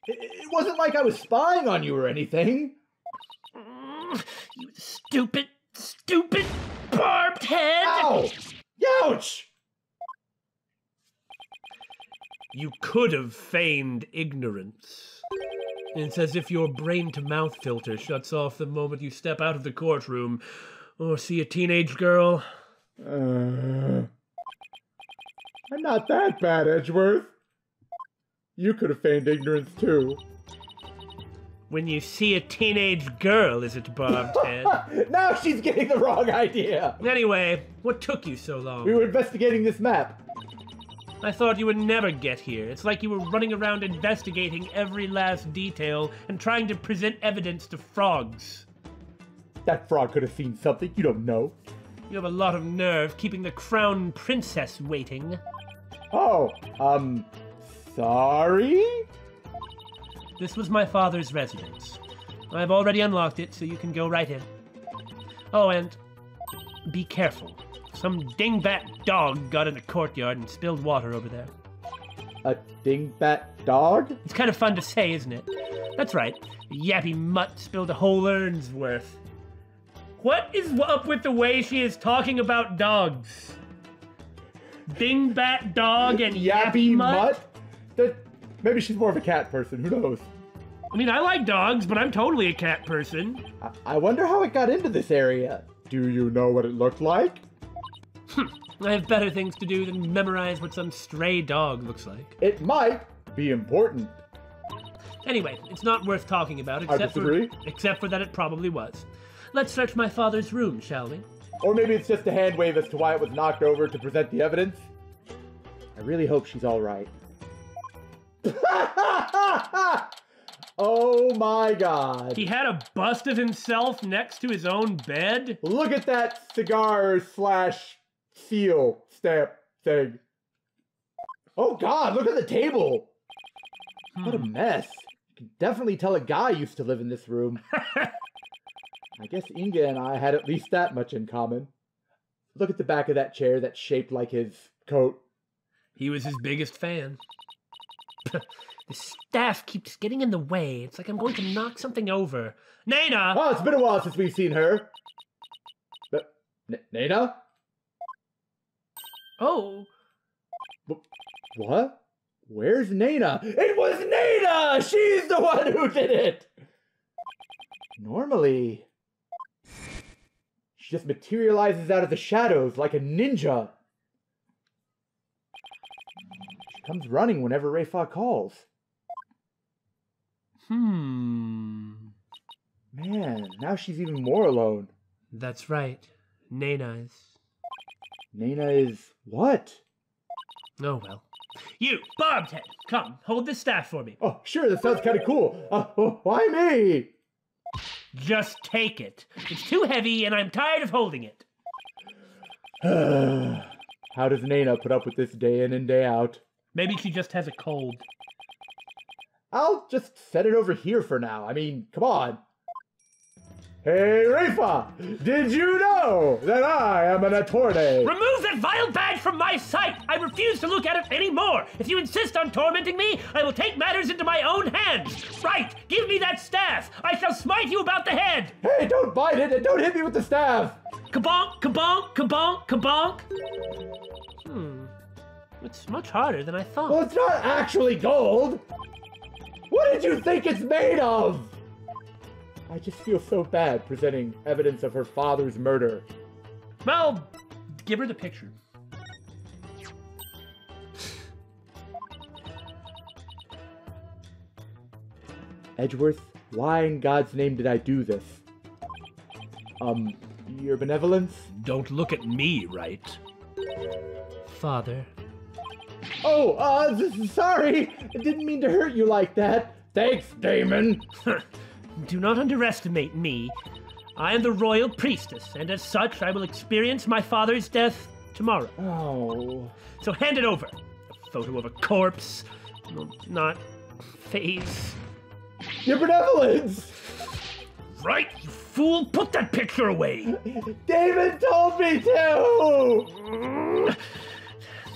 it wasn't like I was spying on you or anything. You stupid, stupid barbed head! Ow! Ouch! You could have feigned ignorance. It's as if your brain-to-mouth filter shuts off the moment you step out of the courtroom. Or see a teenage girl. Uh, I'm not that bad, Edgeworth. You could have feigned ignorance, too. When you see a teenage girl, is it barbed head? Now she's getting the wrong idea! Anyway, what took you so long? We were investigating this map. I thought you would never get here. It's like you were running around investigating every last detail and trying to present evidence to frogs. That frog could have seen something. You don't know. You have a lot of nerve keeping the crown princess waiting. Oh, um, sorry? This was my father's residence. I've already unlocked it, so you can go right in. Oh, and be careful. Some dingbat dog got in the courtyard and spilled water over there. A dingbat dog? It's kind of fun to say, isn't it? That's right. The yappy mutt spilled a whole urn's worth. What is up with the way she is talking about dogs? Dingbat dog and yappy, yappy mutt? mutt? Maybe she's more of a cat person. Who knows? I mean, I like dogs, but I'm totally a cat person. I wonder how it got into this area. Do you know what it looked like? Hm. I have better things to do than memorize what some stray dog looks like. It might be important. Anyway, it's not worth talking about, except I disagree. For, except for that it probably was. Let's search my father's room, shall we? Or maybe it's just a hand wave as to why it was knocked over to present the evidence. I really hope she's all right. Oh my god. He had a bust of himself next to his own bed? Look at that cigar slash seal stamp thing. Oh god, look at the table. Hmm. What a mess. You can definitely tell a guy used to live in this room. I guess Inga and I had at least that much in common. Look at the back of that chair that's shaped like his coat. He was his biggest fan. The staff keeps getting in the way. It's like I'm going to knock something over. Nayna! Oh, it's been a while since we've seen her. But, Nayna? Oh. B what? Where's Nayna? It was Nayna! She's the one who did it! Normally, she just materializes out of the shadows like a ninja. She comes running whenever Rayfa calls. Hmm. Man, now she's even more alone. That's right. Nayna is... Nayna is what? Oh, well. You, Bobhead, come, hold this staff for me. Oh, sure, that sounds kind of cool. Uh, oh, why me? Just take it. It's too heavy, and I'm tired of holding it. How does Nayna put up with this day in and day out? Maybe she just has a cold. I'll just set it over here for now. I mean, come on. Hey, Rayfa! Did you know that I am an attorney? Remove that vile badge from my sight! I refuse to look at it anymore! If you insist on tormenting me, I will take matters into my own hands! Right! Give me that staff! I shall smite you about the head! Hey, don't bite it and don't hit me with the staff! Kabonk, kabonk, kabonk, kabonk! Hmm. It's much harder than I thought. Well, it's not actually gold! What did you think it's made of? I just feel so bad presenting evidence of her father's murder. Well, give her the picture. Edgeworth, why in God's name did I do this? Um, your benevolence? Don't look at me, right? Father... Oh, uh, sorry! I didn't mean to hurt you like that. Thanks, Damon! Do not underestimate me. I am the royal priestess, and as such, I will experience my father's death tomorrow. Oh. So hand it over. A photo of a corpse. Not... face. Your benevolence! Right, you fool! Put that picture away! David told me to!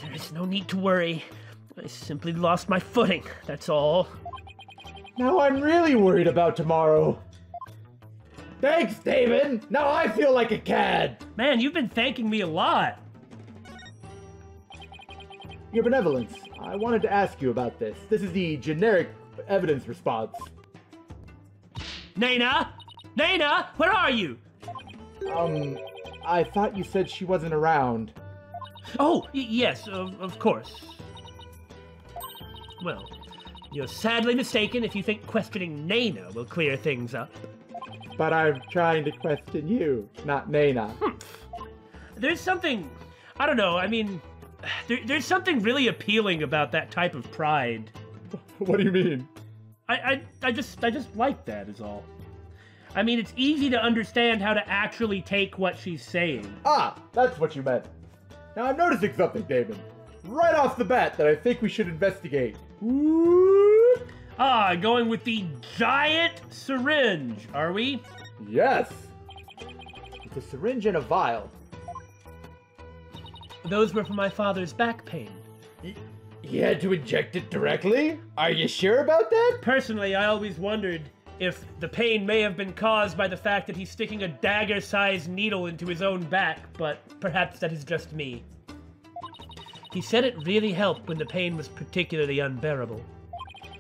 There's no need to worry. I simply lost my footing, that's all. Now I'm really worried about tomorrow. Thanks, David! Now I feel like a cad! Man, you've been thanking me a lot. Your benevolence, I wanted to ask you about this. This is the generic evidence response. Nayna! Nayna! Where are you? Um, I thought you said she wasn't around. Oh, yes, of, of course. Well, you're sadly mistaken if you think questioning Nayna will clear things up. But I'm trying to question you, not Nayna. Hmm. There's something... I don't know, I mean... There, there's something really appealing about that type of pride. What do you mean? I, I, I just I just like that, is all. I mean, it's easy to understand how to actually take what she's saying. Ah, that's what you meant. Now, I'm noticing something, David, right off the bat that I think we should investigate. Ooh. Ah, going with the giant syringe, are we? Yes. It's a syringe and a vial. Those were for my father's back pain. He had to inject it directly? Are you sure about that? Personally, I always wondered if the pain may have been caused by the fact that he's sticking a dagger-sized needle into his own back, but perhaps that is just me. He said it really helped when the pain was particularly unbearable.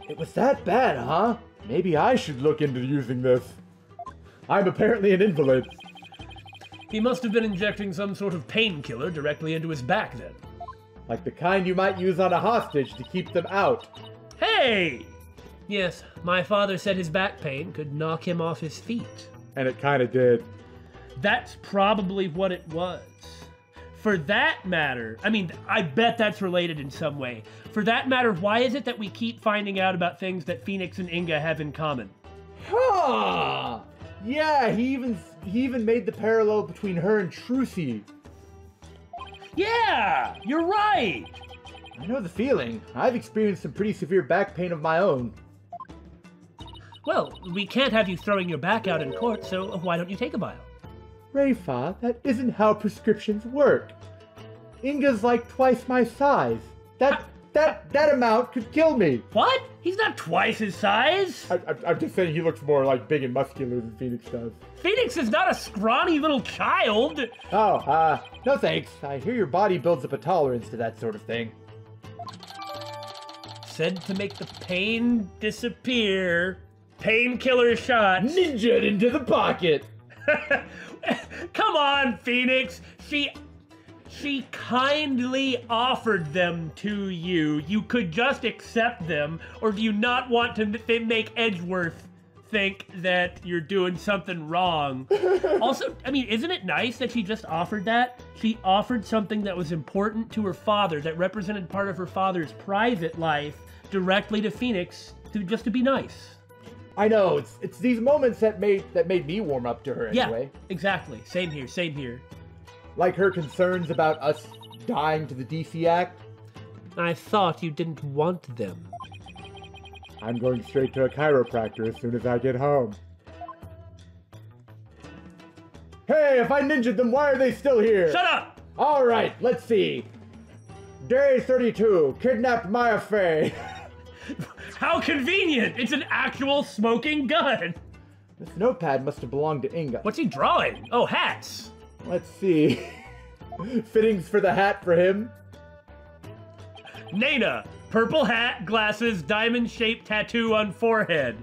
It was that bad, huh? Maybe I should look into using this. I'm apparently an invalid. He must have been injecting some sort of painkiller directly into his back then. Like the kind you might use on a hostage to keep them out. Hey! Yes, my father said his back pain could knock him off his feet. And it kind of did. That's probably what it was. For that matter, I mean, I bet that's related in some way. For that matter, why is it that we keep finding out about things that Phoenix and Inga have in common? Huh! Yeah, he even he even made the parallel between her and Trucy. Yeah, you're right! I know the feeling. I've experienced some pretty severe back pain of my own. Well, we can't have you throwing your back out in court, so why don't you take a bile? Rayfa, that isn't how prescriptions work. Inga's like twice my size. That I, that that amount could kill me. What? He's not twice his size. I, I, I'm just saying he looks more like big and muscular than Phoenix does. Phoenix is not a scrawny little child. Oh, uh, no thanks. I hear your body builds up a tolerance to that sort of thing. Said to make the pain disappear. Painkiller shot. Ninja'd into the pocket. Come on, Phoenix. She, she kindly offered them to you. You could just accept them, or do you not want to make Edgeworth think that you're doing something wrong? Also, I mean, isn't it nice that she just offered that? She offered something that was important to her father, that represented part of her father's private life, directly to Phoenix, to just to be nice. I know, it's it's these moments that made that made me warm up to her anyway. Yeah, exactly. Same here, same here. Like her concerns about us dying to the D C Act. I thought you didn't want them. I'm going straight to a chiropractor as soon as I get home. Hey, if I ninja'd them, why are they still here? Shut up! All right, let's see. Day thirty-two, kidnapped Maya Faye. How convenient! It's an actual smoking gun! This notepad must have belonged to Inga. What's he drawing? Oh, hats! Let's see. Fittings for the hat for him. Nayna, purple hat, glasses, diamond-shaped tattoo on forehead.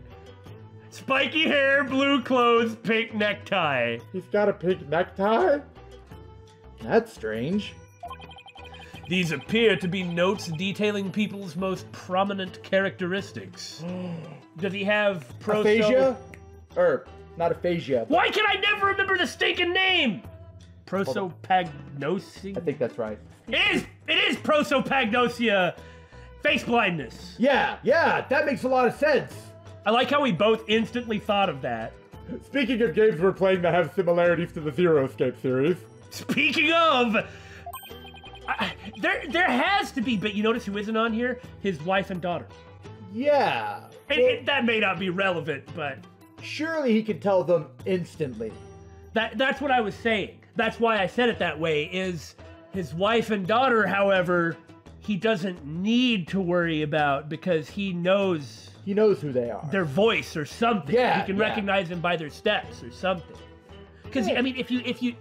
Spiky hair, blue clothes, pink necktie. He's got a pink necktie? That's strange. These appear to be notes detailing people's most prominent characteristics. Does he have prosopagnosia? Aphasia? Er, not aphasia. Why can I never remember the stinking name? Prosopagnosia? I think that's right. It is, it is prosopagnosia. Face blindness. Yeah, yeah, that makes a lot of sense. I like how we both instantly thought of that. Speaking of games we're playing that have similarities to the Zero Escape series. Speaking of... I, there there has to be, but you notice who isn't on here? His wife and daughter. Yeah. It, well, it, that may not be relevant, but... Surely he could tell them instantly. That That's what I was saying. That's why I said it that way, is his wife and daughter, however, he doesn't need to worry about because he knows... He knows who they are. Their voice or something. Yeah, He can yeah. recognize them by their steps or something. Because, yeah. I mean, if you if you...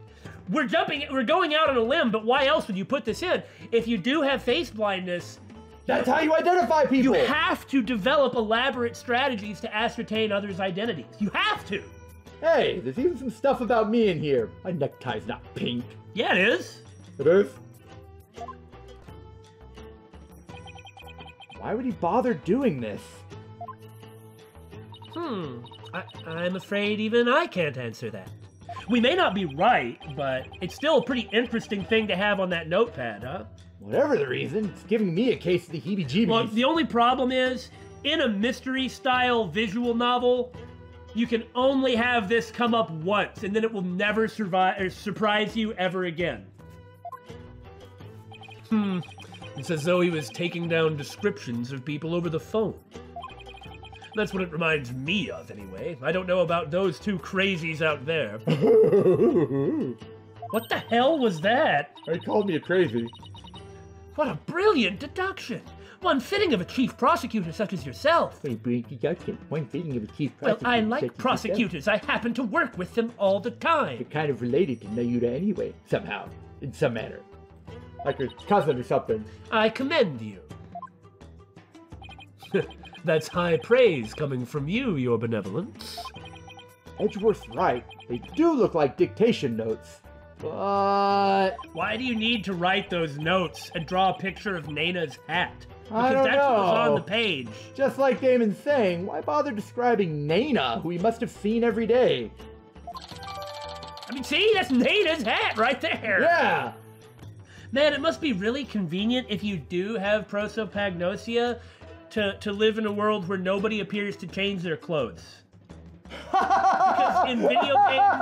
We're jumping, we're going out on a limb, but why else would you put this in? If you do have face blindness... That's how you identify people! You have to develop elaborate strategies to ascertain others' identities. You have to! Hey, there's even some stuff about me in here. My necktie is not pink. Yeah, it is. It is? Why would he bother doing this? Hmm, I, I'm afraid even I can't answer that. We may not be right, but it's still a pretty interesting thing to have on that notepad, huh? Whatever the reason, it's giving me a case of the heebie-jeebies. Well, the only problem is, in a mystery-style visual novel, you can only have this come up once, and then it will never survive or surprise you ever again. Hmm. It's as though he was taking down descriptions of people over the phone. That's what it reminds me of, anyway. I don't know about those two crazies out there. What the hell was that? They called me crazy. What a brilliant deduction! One fitting of a chief prosecutor such as yourself. One fitting of a chief prosecutor. Well, I like prosecutors. I happen to work with them all the time. They're kind of related to Nayuda anyway, somehow, in some manner. Like your cousin or something. I commend you. That's high praise coming from you, your benevolence. Edgeworth's right. They do look like dictation notes. But... why do you need to write those notes and draw a picture of Nayna's hat? Because I don't that's know. What was on the page. Just like Damon's saying, why bother describing Nayna, who we must have seen every day? I mean, see? That's Nayna's hat right there. Yeah. Man, it must be really convenient if you do have prosopagnosia to, to live in a world where nobody appears to change their clothes. Because in video games,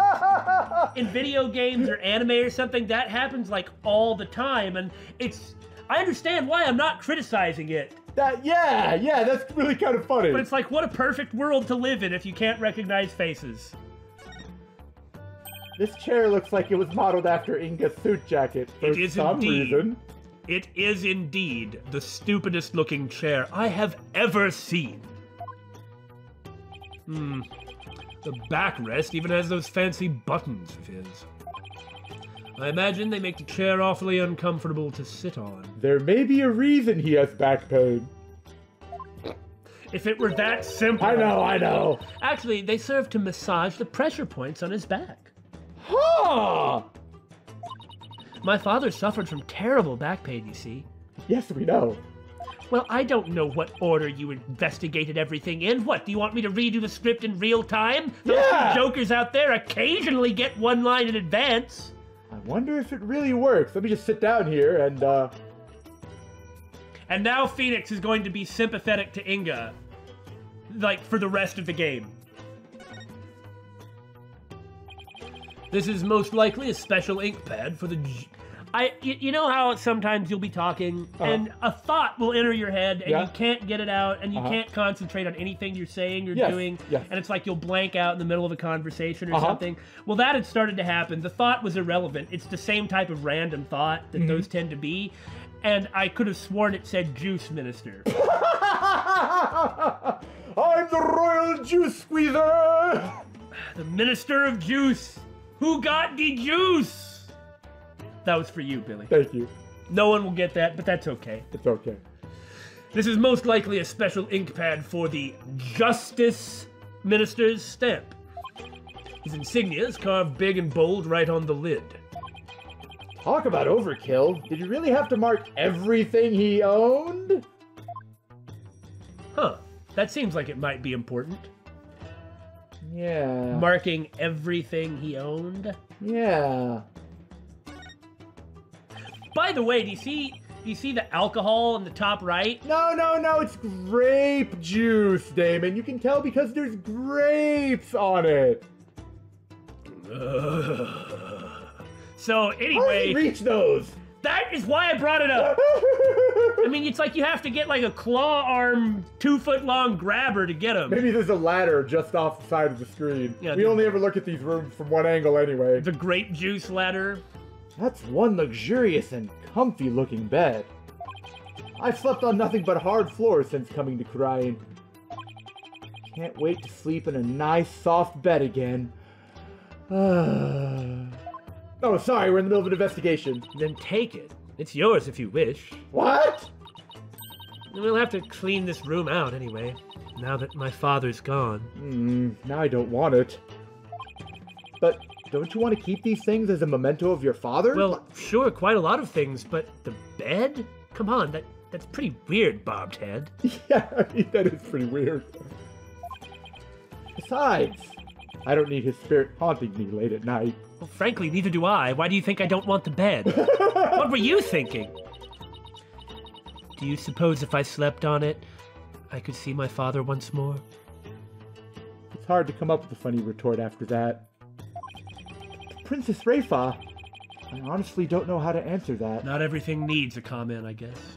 in video games or anime or something, that happens like all the time, and it's... I understand why. I'm not criticizing it. That yeah, yeah, that's really kind of funny. But it's like, what a perfect world to live in if you can't recognize faces. This chair looks like it was modeled after Inga's suit jacket for it is some indeed, reason. It is indeed the stupidest looking chair I have ever seen. Hmm. The backrest even has those fancy buttons of his. I imagine they make the chair awfully uncomfortable to sit on. There may be a reason he has back pain. If it were that simple. I know, I know. Actually, they serve to massage the pressure points on his back. Huh! My father suffered from terrible back pain, you see. Yes, we know. Well, I don't know what order you investigated everything in. What, do you want me to redo the script in real time? Those yeah. two jokers out there occasionally get one line in advance. I wonder if it really works. Let me just sit down here and, uh... and now Phoenix is going to be sympathetic to Inga. Like, for the rest of the game. This is most likely a special ink pad for the... I, you know how sometimes you'll be talking, uh-huh. and a thought will enter your head, and yeah. you can't get it out, and you uh-huh. can't concentrate on anything you're saying or yes. doing, yes. and it's like you'll blank out in the middle of a conversation or uh-huh. something. Well, that had started to happen. The thought was irrelevant. It's the same type of random thought that mm-hmm. those tend to be, and I could have sworn it said Juice Minister. I'm the Royal Juice Squeezer! The Minister of Juice! Who got the juice? That was for you, Billy. Thank you. No one will get that, but that's okay. It's okay. This is most likely a special ink pad for the Justice Minister's stamp. His insignia is carved big and bold right on the lid. Talk about overkill. Did you really have to mark everything he owned? Huh. That seems like it might be important. Yeah. Marking everything he owned? Yeah. By the way, do you see do you see the alcohol in the top right? No, no, no, it's grape juice, Damon. You can tell because there's grapes on it. Uh, so anyway, how did you reach those? That is why I brought it up. I mean, it's like you have to get like a claw arm, two foot long grabber to get them. Maybe there's a ladder just off the side of the screen. Yeah, we the, only ever look at these rooms from one angle anyway. The grape juice ladder. That's one luxurious and comfy-looking bed. I've slept on nothing but hard floors since coming to Khura'in. Can't wait to sleep in a nice, soft bed again. Oh, sorry, we're in the middle of an investigation. Then take it. It's yours if you wish. What? We'll have to clean this room out anyway, now that my father's gone. Mm, now I don't want it. But... don't you want to keep these things as a memento of your father? Well, sure, quite a lot of things, but the bed? Come on, that that's pretty weird, bobbed head. Yeah, I mean, that is pretty weird. Besides, I don't need his spirit haunting me late at night. Well, frankly, neither do I. Why do you think I don't want the bed? What were you thinking? Do you suppose if I slept on it, I could see my father once more? It's hard to come up with a funny retort after that. Princess Rayfa? I honestly don't know how to answer that. Not everything needs a comment, I guess.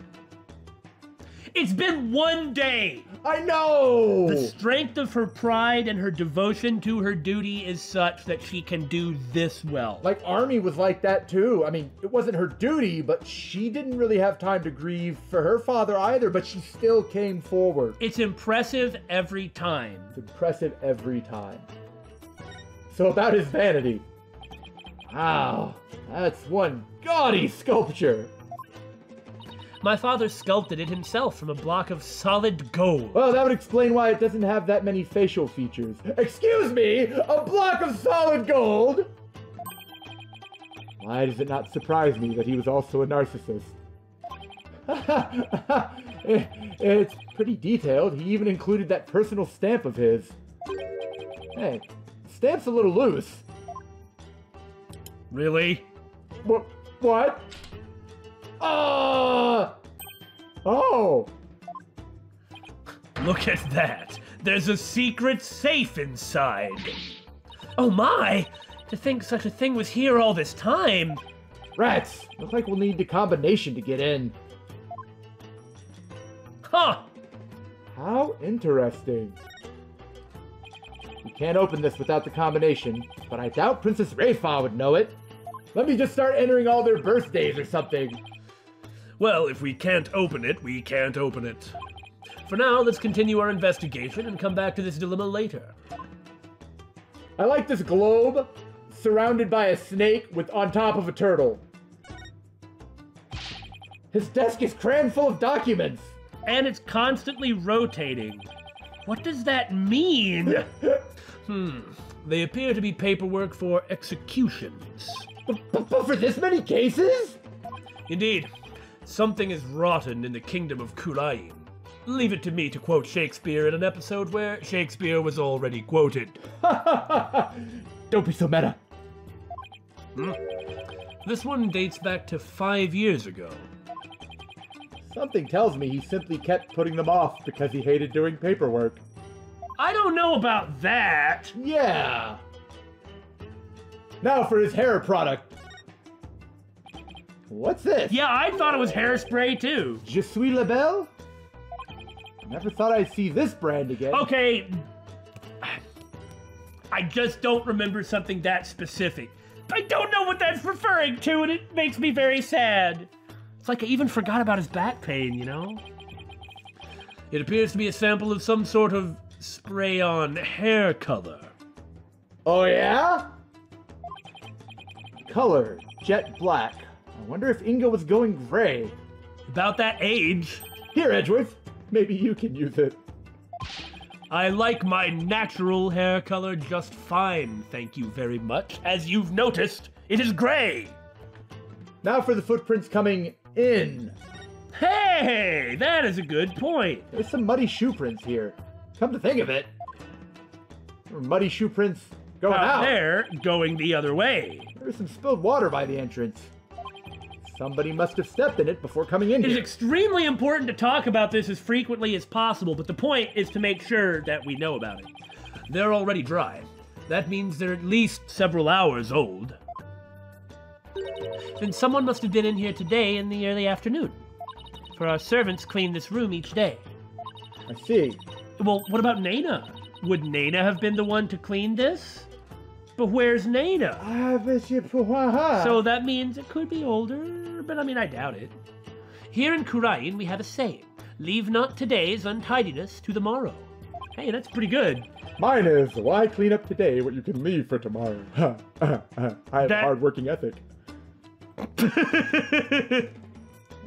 It's been one day. I know. The strength of her pride and her devotion to her duty is such that she can do this well. Like, Army was like that too. I mean, it wasn't her duty, but she didn't really have time to grieve for her father either, but she still came forward. It's impressive every time. It's impressive every time. So about his vanity. Wow, that's one gaudy sculpture. My father sculpted it himself from a block of solid gold. Well, that would explain why it doesn't have that many facial features. Excuse me, a block of solid gold? Why does it not surprise me that he was also a narcissist? it, it's pretty detailed. He even included that personal stamp of his. Hey, stamp's a little loose. Really? What? What? Uh, oh! Look at that! There's a secret safe inside! Oh my! To think such a thing was here all this time! Rats! Looks like we'll need the combination to get in. Huh! How interesting. We can't open this without the combination, but I doubt Princess Rayfa would know it. Let me just start entering all their birthdays or something. Well, if we can't open it, we can't open it. For now, let's continue our investigation and come back to this dilemma later. I like this globe surrounded by a snake with on top of a turtle. His desk is crammed full of documents. And it's constantly rotating. What does that mean? Hmm. They appear to be paperwork for executions. But for this many cases? Indeed. Something is rotten in the kingdom of Khura'in. Leave it to me to quote Shakespeare in an episode where Shakespeare was already quoted. Don't be so meta. Hmm. This one dates back to five years ago. Something tells me he simply kept putting them off because he hated doing paperwork. I don't know about that. Yeah. Now for his hair product. What's this? Yeah, I thought it was hairspray, too. Je suis la belle? Never thought I'd see this brand again. Okay. I just don't remember something that specific. I don't know what that's referring to, and it makes me very sad. It's like I even forgot about his back pain, you know? It appears to be a sample of some sort of spray-on hair color. Oh, yeah? Color, jet black. I wonder if Inga was going gray. About that age. Here, Edgeworth. Maybe you can use it. I like my natural hair color just fine, thank you very much. As you've noticed, it is gray. Now for the footprints coming in. Hey, that is a good point. There's some muddy shoe prints here. Come to think of it, there were muddy shoe prints going out. Out there, going the other way. There's some spilled water by the entrance. Somebody must have stepped in it before coming in here. It is extremely important to talk about this as frequently as possible, but the point is to make sure that we know about it. They're already dry. That means they're at least several hours old. Then someone must have been in here today in the early afternoon. For our servants clean this room each day. I see. Well, what about Nayna? Would Nayna have been the one to clean this? But where's Nayna? So that means it could be older, but I mean, I doubt it. Here in Khura'in, we have a saying, leave not today's untidiness to the morrow. Hey, that's pretty good. Mine is, why clean up today what you can leave for tomorrow? I have that... a hard-working ethic.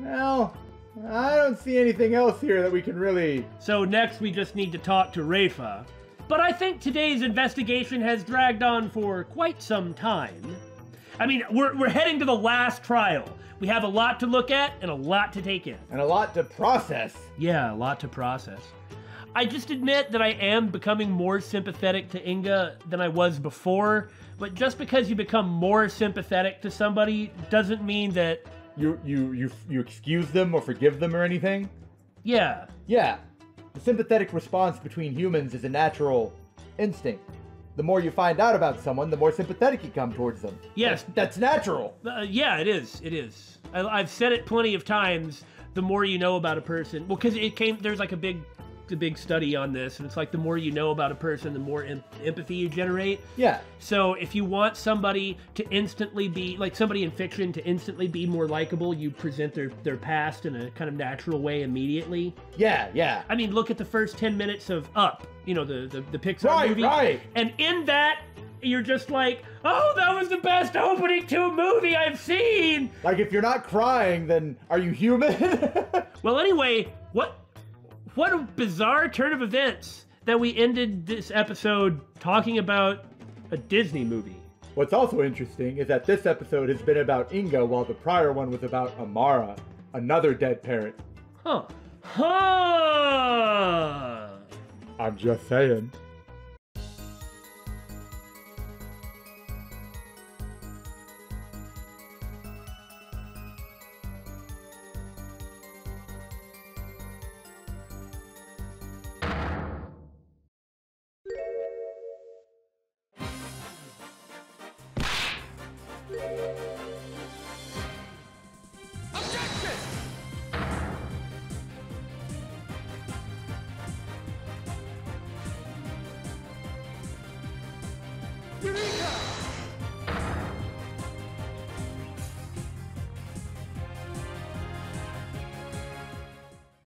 Well, I don't see anything else here that we can really... So next we just need to talk to Rayfa. But I think today's investigation has dragged on for quite some time. I mean, we're, we're heading to the last trial. We have a lot to look at and a lot to take in. And a lot to process. Yeah, a lot to process. I just admit that I am becoming more sympathetic to Inga than I was before, but just because you become more sympathetic to somebody doesn't mean that... You, you, you, you excuse them or forgive them or anything? Yeah. Yeah. The sympathetic response between humans is a natural instinct. The more you find out about someone, the more sympathetic you come towards them. Yes. That's, that's natural. Uh, yeah, it is. It is. I, I've said it plenty of times. the more you know about a person, well, because it came, there's like a big, a big study on this, and it's like the more you know about a person, the more em empathy you generate. Yeah. So if you want somebody to instantly be, like somebody in fiction to instantly be more likable, you present their, their past in a kind of natural way immediately. Yeah, yeah. I mean, look at the first ten minutes of Up, you know, the, the, the Pixar right, movie. Right, right. And in that, you're just like, oh, that was the best opening to a movie I've seen. Like, if you're not crying, then are you human? Well, anyway, what what a bizarre turn of events that we ended this episode talking about a Disney movie. What's also interesting is that this episode has been about Inga, while the prior one was about Amara, another dead parent. Huh. Huh. I'm just saying. You